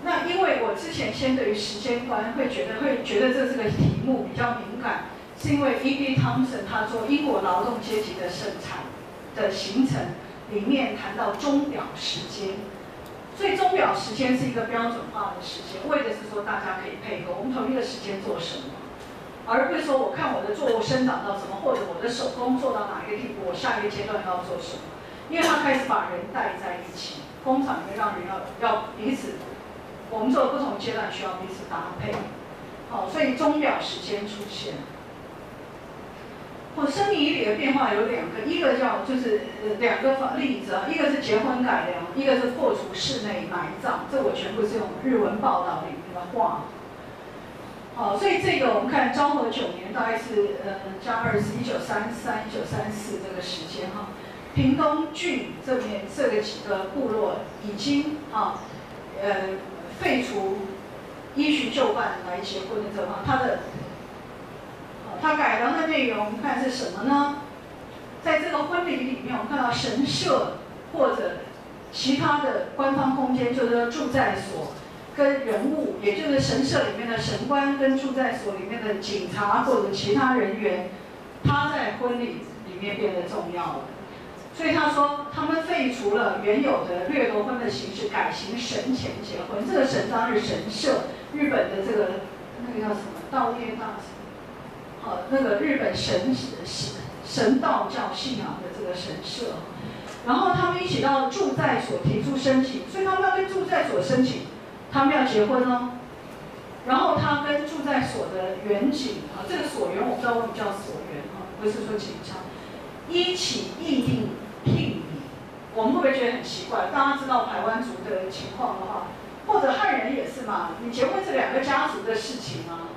那因为我之前先对于时间观会觉得这是个题目比较敏感，是因为 E.B. Thompson 他做英国劳动阶级的生产的形成里面谈到钟表时间。 所以钟表时间是一个标准化的时间，为的是说大家可以配合我们同一个时间做什么，而不是说我看我的作物生长到什么，或者我的手工做到哪一个地步，我下一个阶段要做什么。因为他开始把人带在一起，工厂也让人要彼此，我们做不同阶段需要彼此搭配，好，所以钟表时间出现。或生命力的变化有两个，一个叫就是两个例子啊，一个是结婚改良，一个是破除室内埋葬，这我全部是用日文报道里面的话。好，所以这个我们看昭和9年，大概是加二是1933、1934这个时间哈，屏东郡这边这个几个部落已经啊废除依循旧办来结婚的这方，它的。 他改良的内容，我们看是什么呢？在这个婚礼里面，我们看到神社或者其他的官方空间，就是说住宅所跟人物，也就是神社里面的神官跟住宅所里面的警察或者其他人员，他在婚礼里面变得重要了。所以他说，他们废除了原有的掠夺婚的形式，改行神前结婚。这个神当然是神社，日本的这个那个叫什么道业大神。 那个日本神道教信仰的这个神社，然后他们一起到住宅所提出申请，所以他们要跟住宅所申请，他们要结婚哦。然后他跟住宅所的员警啊，这个所员我不知道为什么叫所员啊，不是说警察，一起议定聘礼。我们会不会觉得很奇怪？大家知道台湾族的情况的话，或者汉人也是嘛，你结婚是两个家族的事情啊。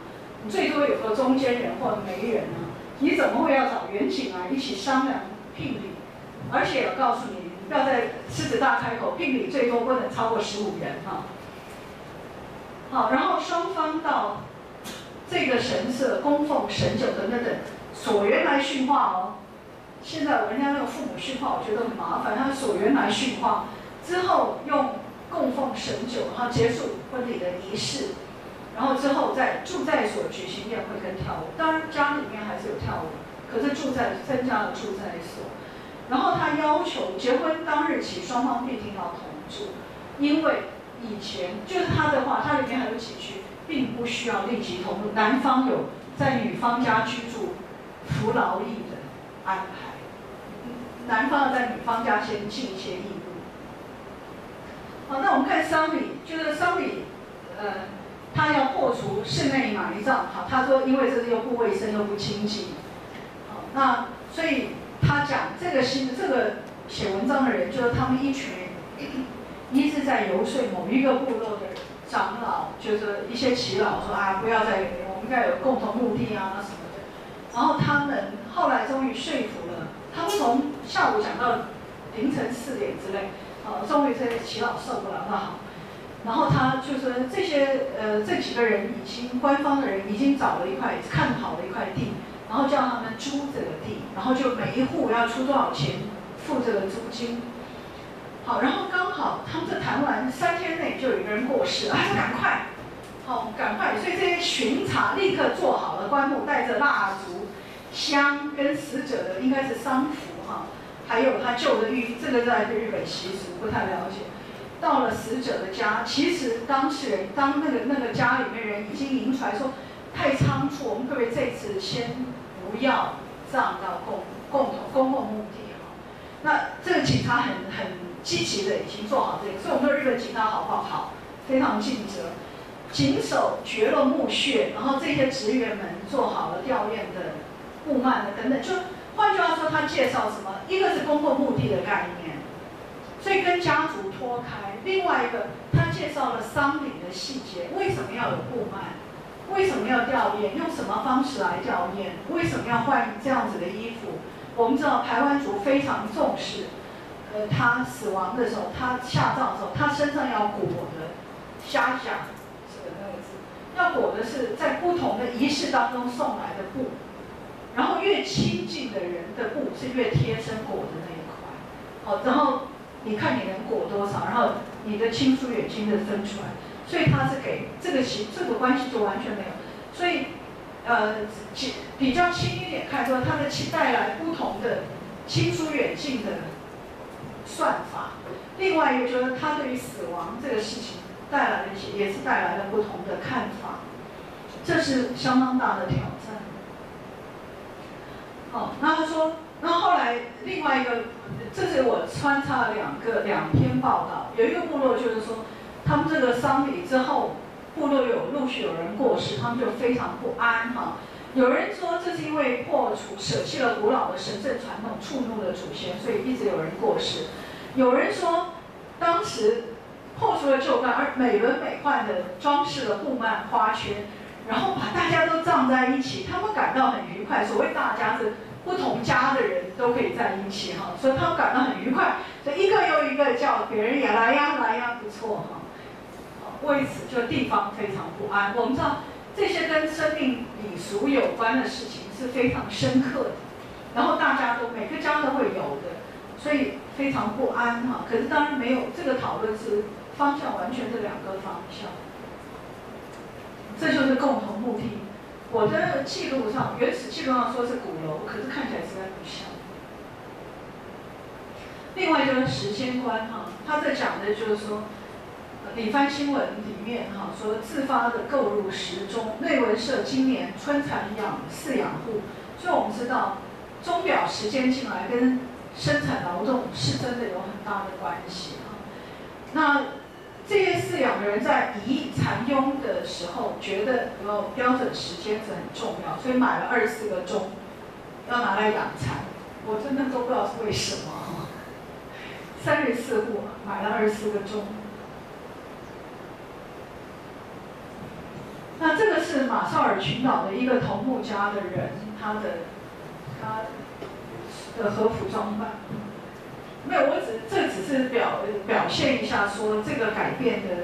最多有个中间人或媒人啊，你怎么会要找远景啊一起商量聘礼？而且我告诉你，不要再狮子大开口，聘礼最多不能超过15人哈。好，然后双方到这个神社供奉神酒等，所缘来训话哦。现在人家那个父母训话，我觉得很麻烦，他所缘来训话之后用供奉神酒，然后结束婚礼的仪式。 然后之后在住宅所举行宴会跟跳舞，当然家里面还是有跳舞，可是住宅增加了住宅所。然后他要求结婚当日起双方必定要同住，因为以前就是他的话，他里面还有几句并不需要立即同住，男方有在女方家居住服劳役的安排，男方要在女方家先尽一些义务。好，那我们看丧礼，就是丧礼，他要破除室内埋葬，好，他说因为这个又不卫生又不经济，好，那所以他讲这个写文章的人，就是他们一群一直在游说某一个部落的长老，就是一些耆老说啊，不要再我们应该有共同目的啊什么的，然后他们后来终于说服了，他们从下午讲到凌晨4点之类，好，终于这些耆老受不了了，好。 然后他就是这些这几个人已经官方的人已经找了一块看好了一块地，然后叫他们租这个地，然后就每一户要出多少钱付这个租金。好，然后刚好他们这谈完3天内就有一个人过世，啊，赶快，好，赶快，所以这些巡查立刻做好了棺木，带着蜡烛、香跟死者的应该是丧服哈，还有他旧的浴衣，这个在日本习俗不太了解。 到了死者的家，其实当事人那个家里面人已经引出来说太仓促，我们可不可以这次先不要葬到公共墓地哈？那这个警察很积极的已经做好这个，所以我们说日本警察好不好？好，非常尽责，警手掘了墓穴，然后这些职员们做好了吊唁的、布幔的等等。就换句话说，他介绍什么？一个是公共墓地的概念。 所以跟家族脱开。另外一个，他介绍了丧礼的细节，为什么要有布幔，为什么要吊唁，用什么方式来吊唁，为什么要换这样子的衣服。我们知道台湾族非常重视，他死亡的时候，他下葬的时候，他身上要裹的虾甲，要裹的是在不同的仪式当中送来的布，然后越亲近的人的布是越贴身裹的那一块。好，然后。 你看你能裹多少，然后你的亲疏远近的分出来，所以他是给这个关系就完全没有，所以比较轻一点看说他的带来不同的亲疏远近的算法，另外一个就是他对于死亡这个事情带来的也是带来了不同的看法，这是相当大的挑战。好，那他说。 那后来另外一个，这是我穿插了两篇报道。有一个部落就是说，他们这个丧礼之后，部落有陆续有人过世，他们就非常不安哈。有人说这是因为破除舍弃了古老的神圣传统，触怒了祖先，所以一直有人过世。有人说，当时破除了旧观，而美轮美奂的装饰了布幔花圈，然后把大家都葬在一起，他们感到很愉快。所谓大家是不同家的人都可以在一起哈，所以他们感到很愉快。所以一个又一个叫别人也来呀来呀，不错哈。为此就地方非常不安。我们知道。 这些跟生命礼俗有关的事情是非常深刻的，然后大家都每个家都会有的，所以非常不安哈。可是当然没有这个讨论是方向完全是两个方向，这就是共同目的。我的记录上原始记录上说是鼓楼，可是看起来实在不像。另外就是时间观哈，他在讲的就是说。 《理番新闻》里面哈说，自发的购入时钟，内文社今年春蚕养饲养户，所以我们知道钟表时间进来跟生产劳动是真的有很大的关系啊。那这些饲养人在移蚕蛹的时候，觉得有没有标准时间是很重要，所以买了24个钟，要拿来养蚕。我真的都不知道是为什么，34户买了24个钟。 那这个是马绍尔群岛的一个头目家的人，他的和服装扮，没有，这只是表现一下说这个改变的，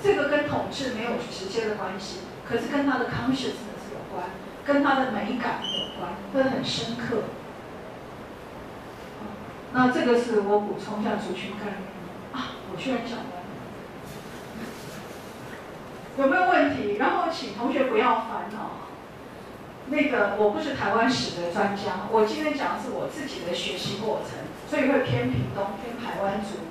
这个跟统治没有直接的关系，可是跟他的 consciousness 有关，跟他的美感有关，会很深刻。那这个是我补充一下族群概念啊，我居然讲完。 有没有问题？然后请同学不要烦恼。那个我不是台湾史的专家，我今天讲的是我自己的学习过程，所以会偏屏东、偏台湾族。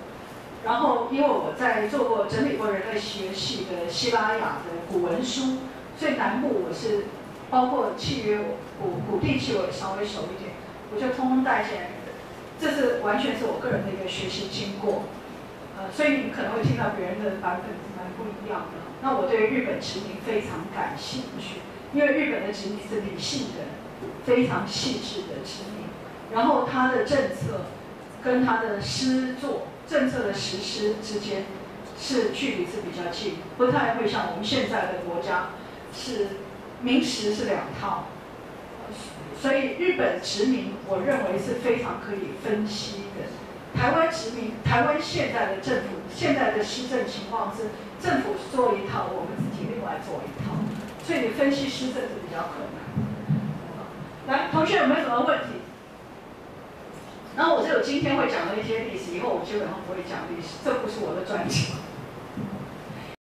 然后因为我在整理过人类学系的西班牙的古文书，所以南部我是包括契约古地契我稍微熟一点，我就通通带进来。这是完全是我个人的一个学习经过。所以你们可能会听到别人的版本蛮不一样的。 那我对日本殖民非常感兴趣，因为日本的殖民是理性的、非常细致的殖民，然后它的政策跟它的施作、政策的实施之间是距离是比较近，不太会像我们现在的国家是民实是两套，所以日本殖民我认为是非常可以分析的。 台湾殖民，台湾现在的政府，现在的施政情况是政府做一套，我们自己另外做一套，所以你分析施政是比较困难。来，同学有没有什么问题？然后我今天会讲的一些历史，以后我基本上不会讲历史，这不是我的专长。